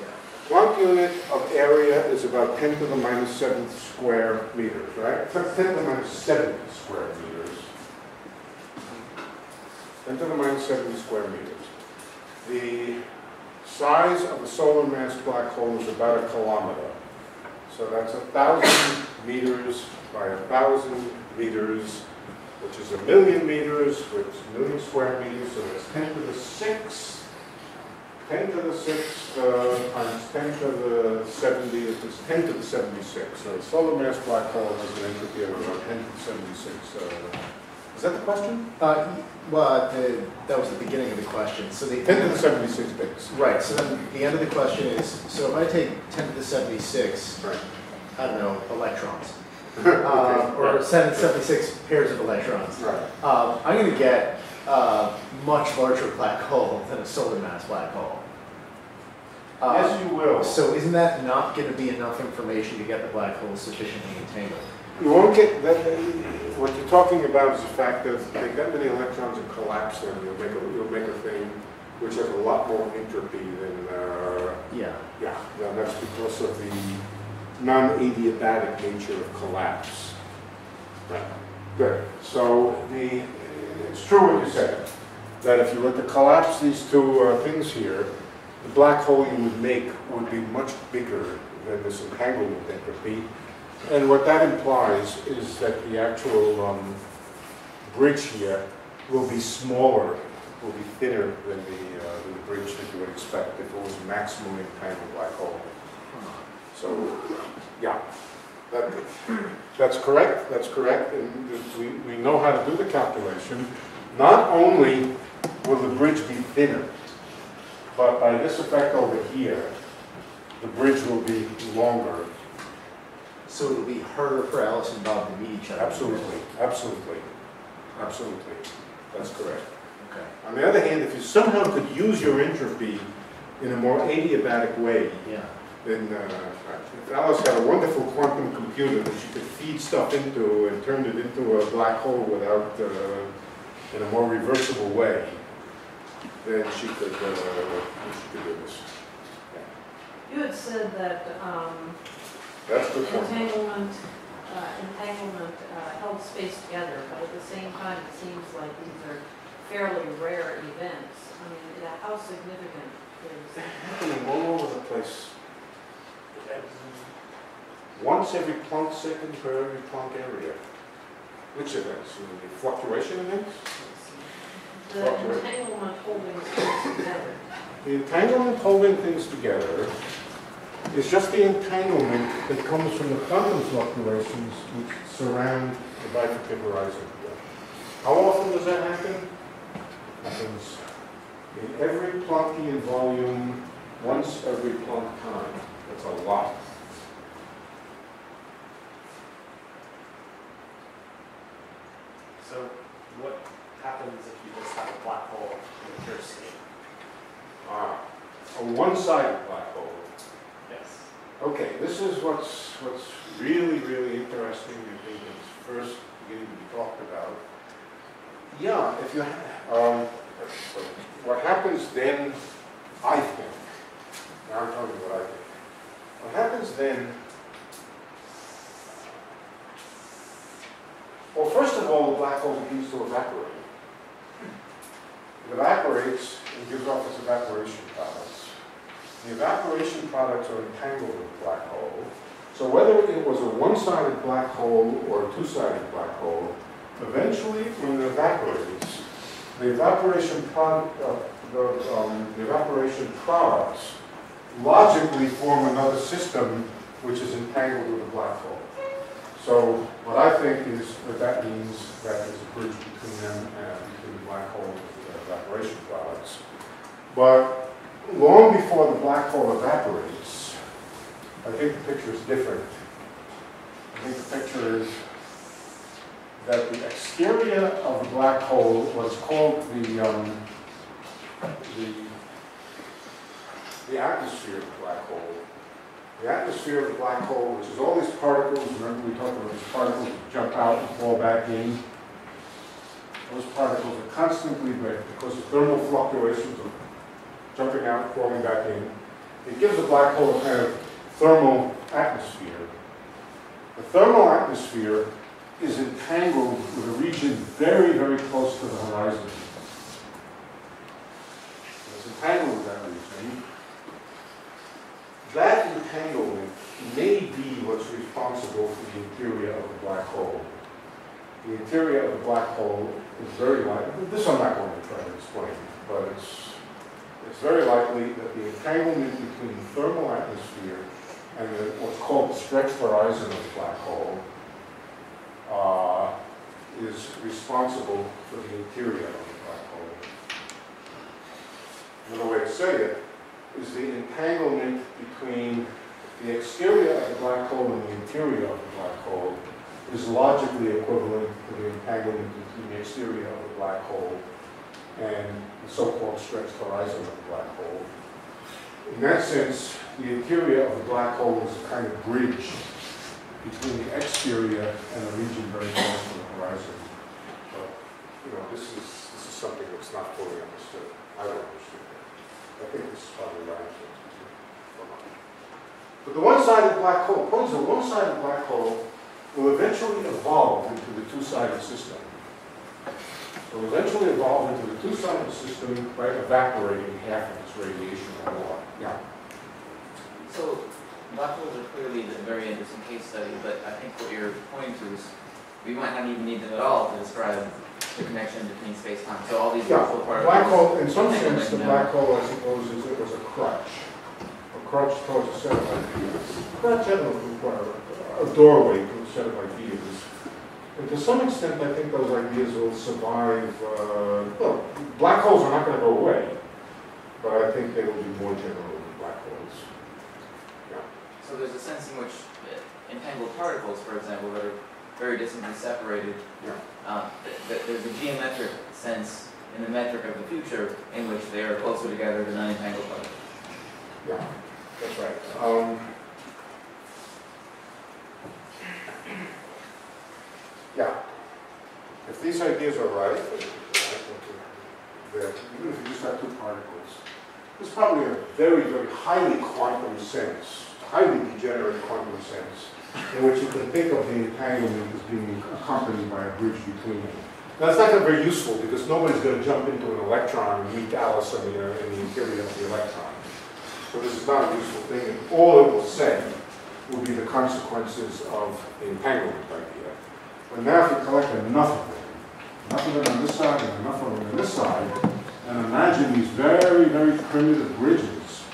Yeah. Planck unit of area is about 10 to the minus 7th square meters, right? 10 to the minus 7 square meters. 10 to the minus 7 square meters. The size of a solar mass black hole is about 1 kilometer. So that's 1,000 meters by 1,000 meters, which is 1,000,000 meters, which is 1,000,000 square meters, so that's 10 to the 6 10 to the 6 times 10 to the 70, it's 10 to the 76. So solar mass black hole has an entropy of around 10 to the 76. Is that the question? Well, that was the beginning of the question. So the 10 to the 76 bits. Right, so then the end of the question is, so if I take 10 to the 76, right. I don't know, electrons, or 76 pairs of electrons, right. I'm going to get a much larger black hole than a solar mass black hole. Yes, you will. So isn't that not going to be enough information to get the black hole sufficiently entangled? You won't get that. What you're talking about is the fact that if you take that many electrons and collapse them, you'll make a thing which has a lot more entropy than and that's because of the non-adiabatic nature of collapse. Right. Good. So it's true what you said, that if you were to collapse these two things here, the black hole you would make would be much bigger than this entanglement entropy. And what that implies is that the actual bridge here will be smaller, will be thinner than the bridge that you would expect if it was a maximally entangled black hole. So, yeah, that's correct, and we know how to do the calculation. Not only will the bridge be thinner, but by this effect over here, the bridge will be longer. So it'll be harder for Alice and Bob to meet each other. Absolutely, absolutely, absolutely. That's correct. Okay. On the other hand, if you somehow could use your entropy in a more adiabatic way, then if Alice had a wonderful quantum computer that she could feed stuff into and turn it into a black hole without, in a more reversible way, then she could do this. Yeah. You had said that. That's the point. Entanglement held space together, but at the same time, it seems like these are fairly rare events. I mean, how significant is that? Happening all over the place. Once every Planck second per every Planck area. Which events? The fluctuation events? The entanglement holding things together. The entanglement holding things together. It's just the entanglement that comes from the quantum fluctuations which surround the bifurcated horizon. How often does that happen? It happens in every Planckian volume, once every Planck time. That's a lot. So what happens if you just have a black hole in the pure state? A one-sided black hole. Okay, this is what's really, really interesting. I think it's first beginning to be talked about. Yeah, if you what happens then? I think. Now I'm telling you what I think. What happens then? Well, first of all, the black hole begins to evaporate. It evaporates and gives off its evaporation products. The evaporation products are entangled with the black hole. So whether it was a one-sided black hole or a two-sided black hole, eventually when it evaporates, the evaporation products logically form another system which is entangled with a black hole. So what I think is that means that there's a bridge between them and between the black hole and the evaporation products. But long before the black hole evaporates, I think the picture is different. I think the picture is that the exterior of the black hole was called the atmosphere of the black hole. The atmosphere of the black hole, which is all these particles, remember we talked about these particles that jump out and fall back in. Those particles are constantly there because of thermal fluctuations of jumping out, falling back in. It gives the black hole a kind of thermal atmosphere. The thermal atmosphere is entangled with a region very, very close to the horizon. It's entangled with that region. That entanglement may be what's responsible for the interior of the black hole. The interior of the black hole is very light. This I'm not going to try to explain, but it's it's very likely that the entanglement between thermal atmosphere and the, what's called the stretched horizon of the black hole is responsible for the interior of the black hole. Another way to say it is the entanglement between the exterior of the black hole and the interior of the black hole is logically equivalent to the entanglement between the exterior of the black hole and the so-called stretched horizon of the black hole. In that sense, the interior of the black hole is a kind of bridge between the exterior and a region very close to the horizon. But, you know, this is something that's not fully understood. I don't understand that. I think this is probably right. But the one-sided black hole, suppose a one-sided black hole will eventually evolve into the two-sided system. It will eventually evolve into the two-sided system by evaporating half of its radiation or more. Yeah. So black holes are clearly a very interesting case study, but I think what you're pointing to is we might not even need them at all to describe the connection between space-time. So all these beautiful particles. Black hole, in some sense, the black hole, I suppose, is it was a crutch. A crutch towards a set of ideas. A crutch or a doorway to a set of ideas. And to some extent, I think those ideas will survive. Well, black holes are not going to go away, but I think they will be more general than black holes. Yeah. So there's a sense in which entangled particles, for example, that are very distantly separated, yeah. There's a geometric sense in the metric of the future in which they are closer together than unentangled particles. Yeah, that's right. Yeah, if these ideas are right, that even if you just have two particles, there's probably a very, very highly quantum sense, highly degenerate quantum sense, in which you can think of the entanglement as being accompanied by a bridge between them. Now, it's not going to be very useful because nobody's going to jump into an electron and meet Alice in the interior of the electron. So this is not a useful thing, and all it will say will be the consequences of the entanglement idea. But now if you collect enough of it on this side and enough of it on this side, and imagine these very, very primitive bridges,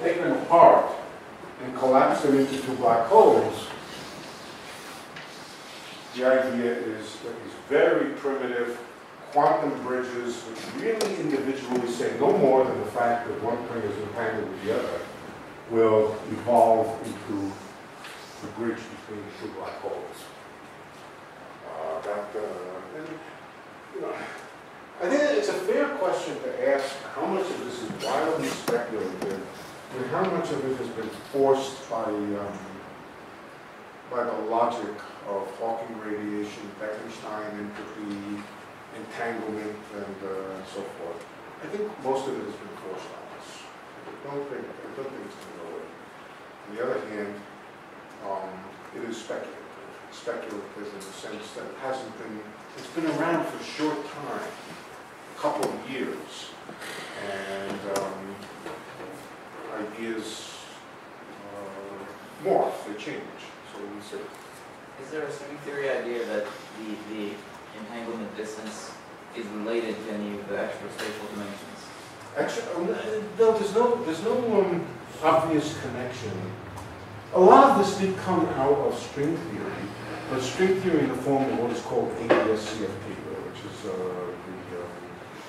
take them apart and collapse them into two black holes, the idea is that these very primitive quantum bridges, which really individually say no more than the fact that one thing is entangled with the other, will evolve into the bridge between the two black holes. You know, I think it's a fair question to ask how much of this is wildly speculative and how much of it has been forced by the logic of Hawking radiation, Bekenstein entropy, entanglement, and so forth. I think most of it has been forced on us. I don't think it's going to go away. On the other hand, it is speculative. Speculative in the sense that it hasn't been, it's been around for a short time, a couple of years. And ideas morph, they change. So we see. Is there a string theory idea that the entanglement distance is related to any of the extra-spatial dimensions? No, there's no obvious connection. A lot of this did come out of string theory, but string theory in the form of what is called AdS/CFT, which is the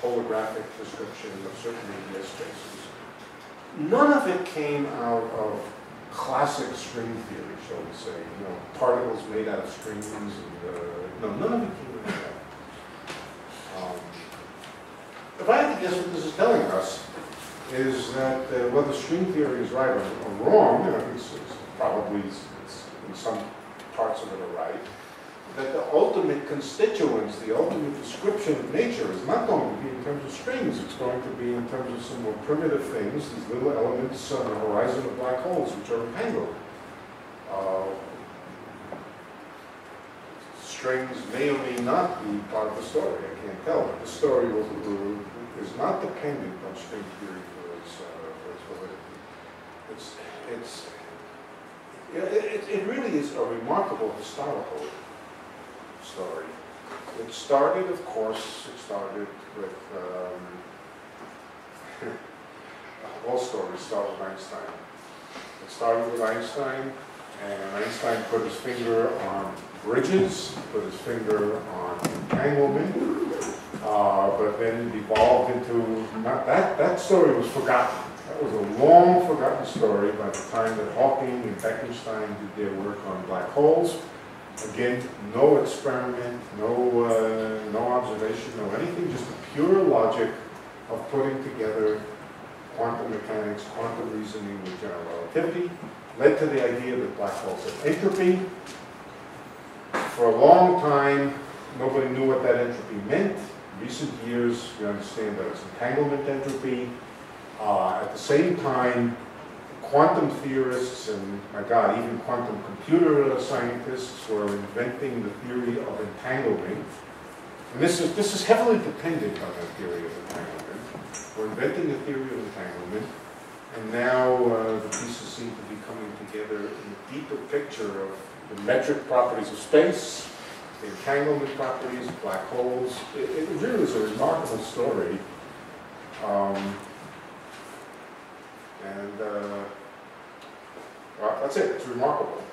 holographic description of certain AdS spaces. None of it came out of classic string theory, shall we say, you know, particles made out of strings, and no, none of it came out of that. If I had to guess what this is telling us, is that whether string theory is right or wrong, and I think it's probably in some parts of it are right, that the ultimate constituents, the ultimate description of nature is not going to be in terms of strings. It's going to be in terms of some more primitive things, these little elements on the horizon of black holes, which are entangled. Strings may or may not be part of the story. I can't tell, but the story is not dependent on string theory for its validity. It really is a remarkable historical story. It started, of course, with All stories start with Einstein. It started with Einstein, and Einstein put his finger on bridges, put his finger on entanglement, but then evolved into, that story was forgotten. That was a long forgotten story by the time that Hawking and Bekenstein did their work on black holes. Again, no experiment, no observation, no anything, just the pure logic of putting together quantum mechanics, quantum reasoning with general relativity, led to the idea that black holes have entropy. For a long time, nobody knew what that entropy meant. In recent years, we understand that it's entanglement entropy. At the same time, quantum theorists and, my God, even quantum computer scientists were inventing the theory of entanglement. And this is heavily dependent on the theory of entanglement. We're inventing the theory of entanglement, and now the pieces seem to be coming together in a deeper picture of the metric properties of space, the entanglement properties, black holes. It really is a remarkable story. Well, that's it. It's remarkable.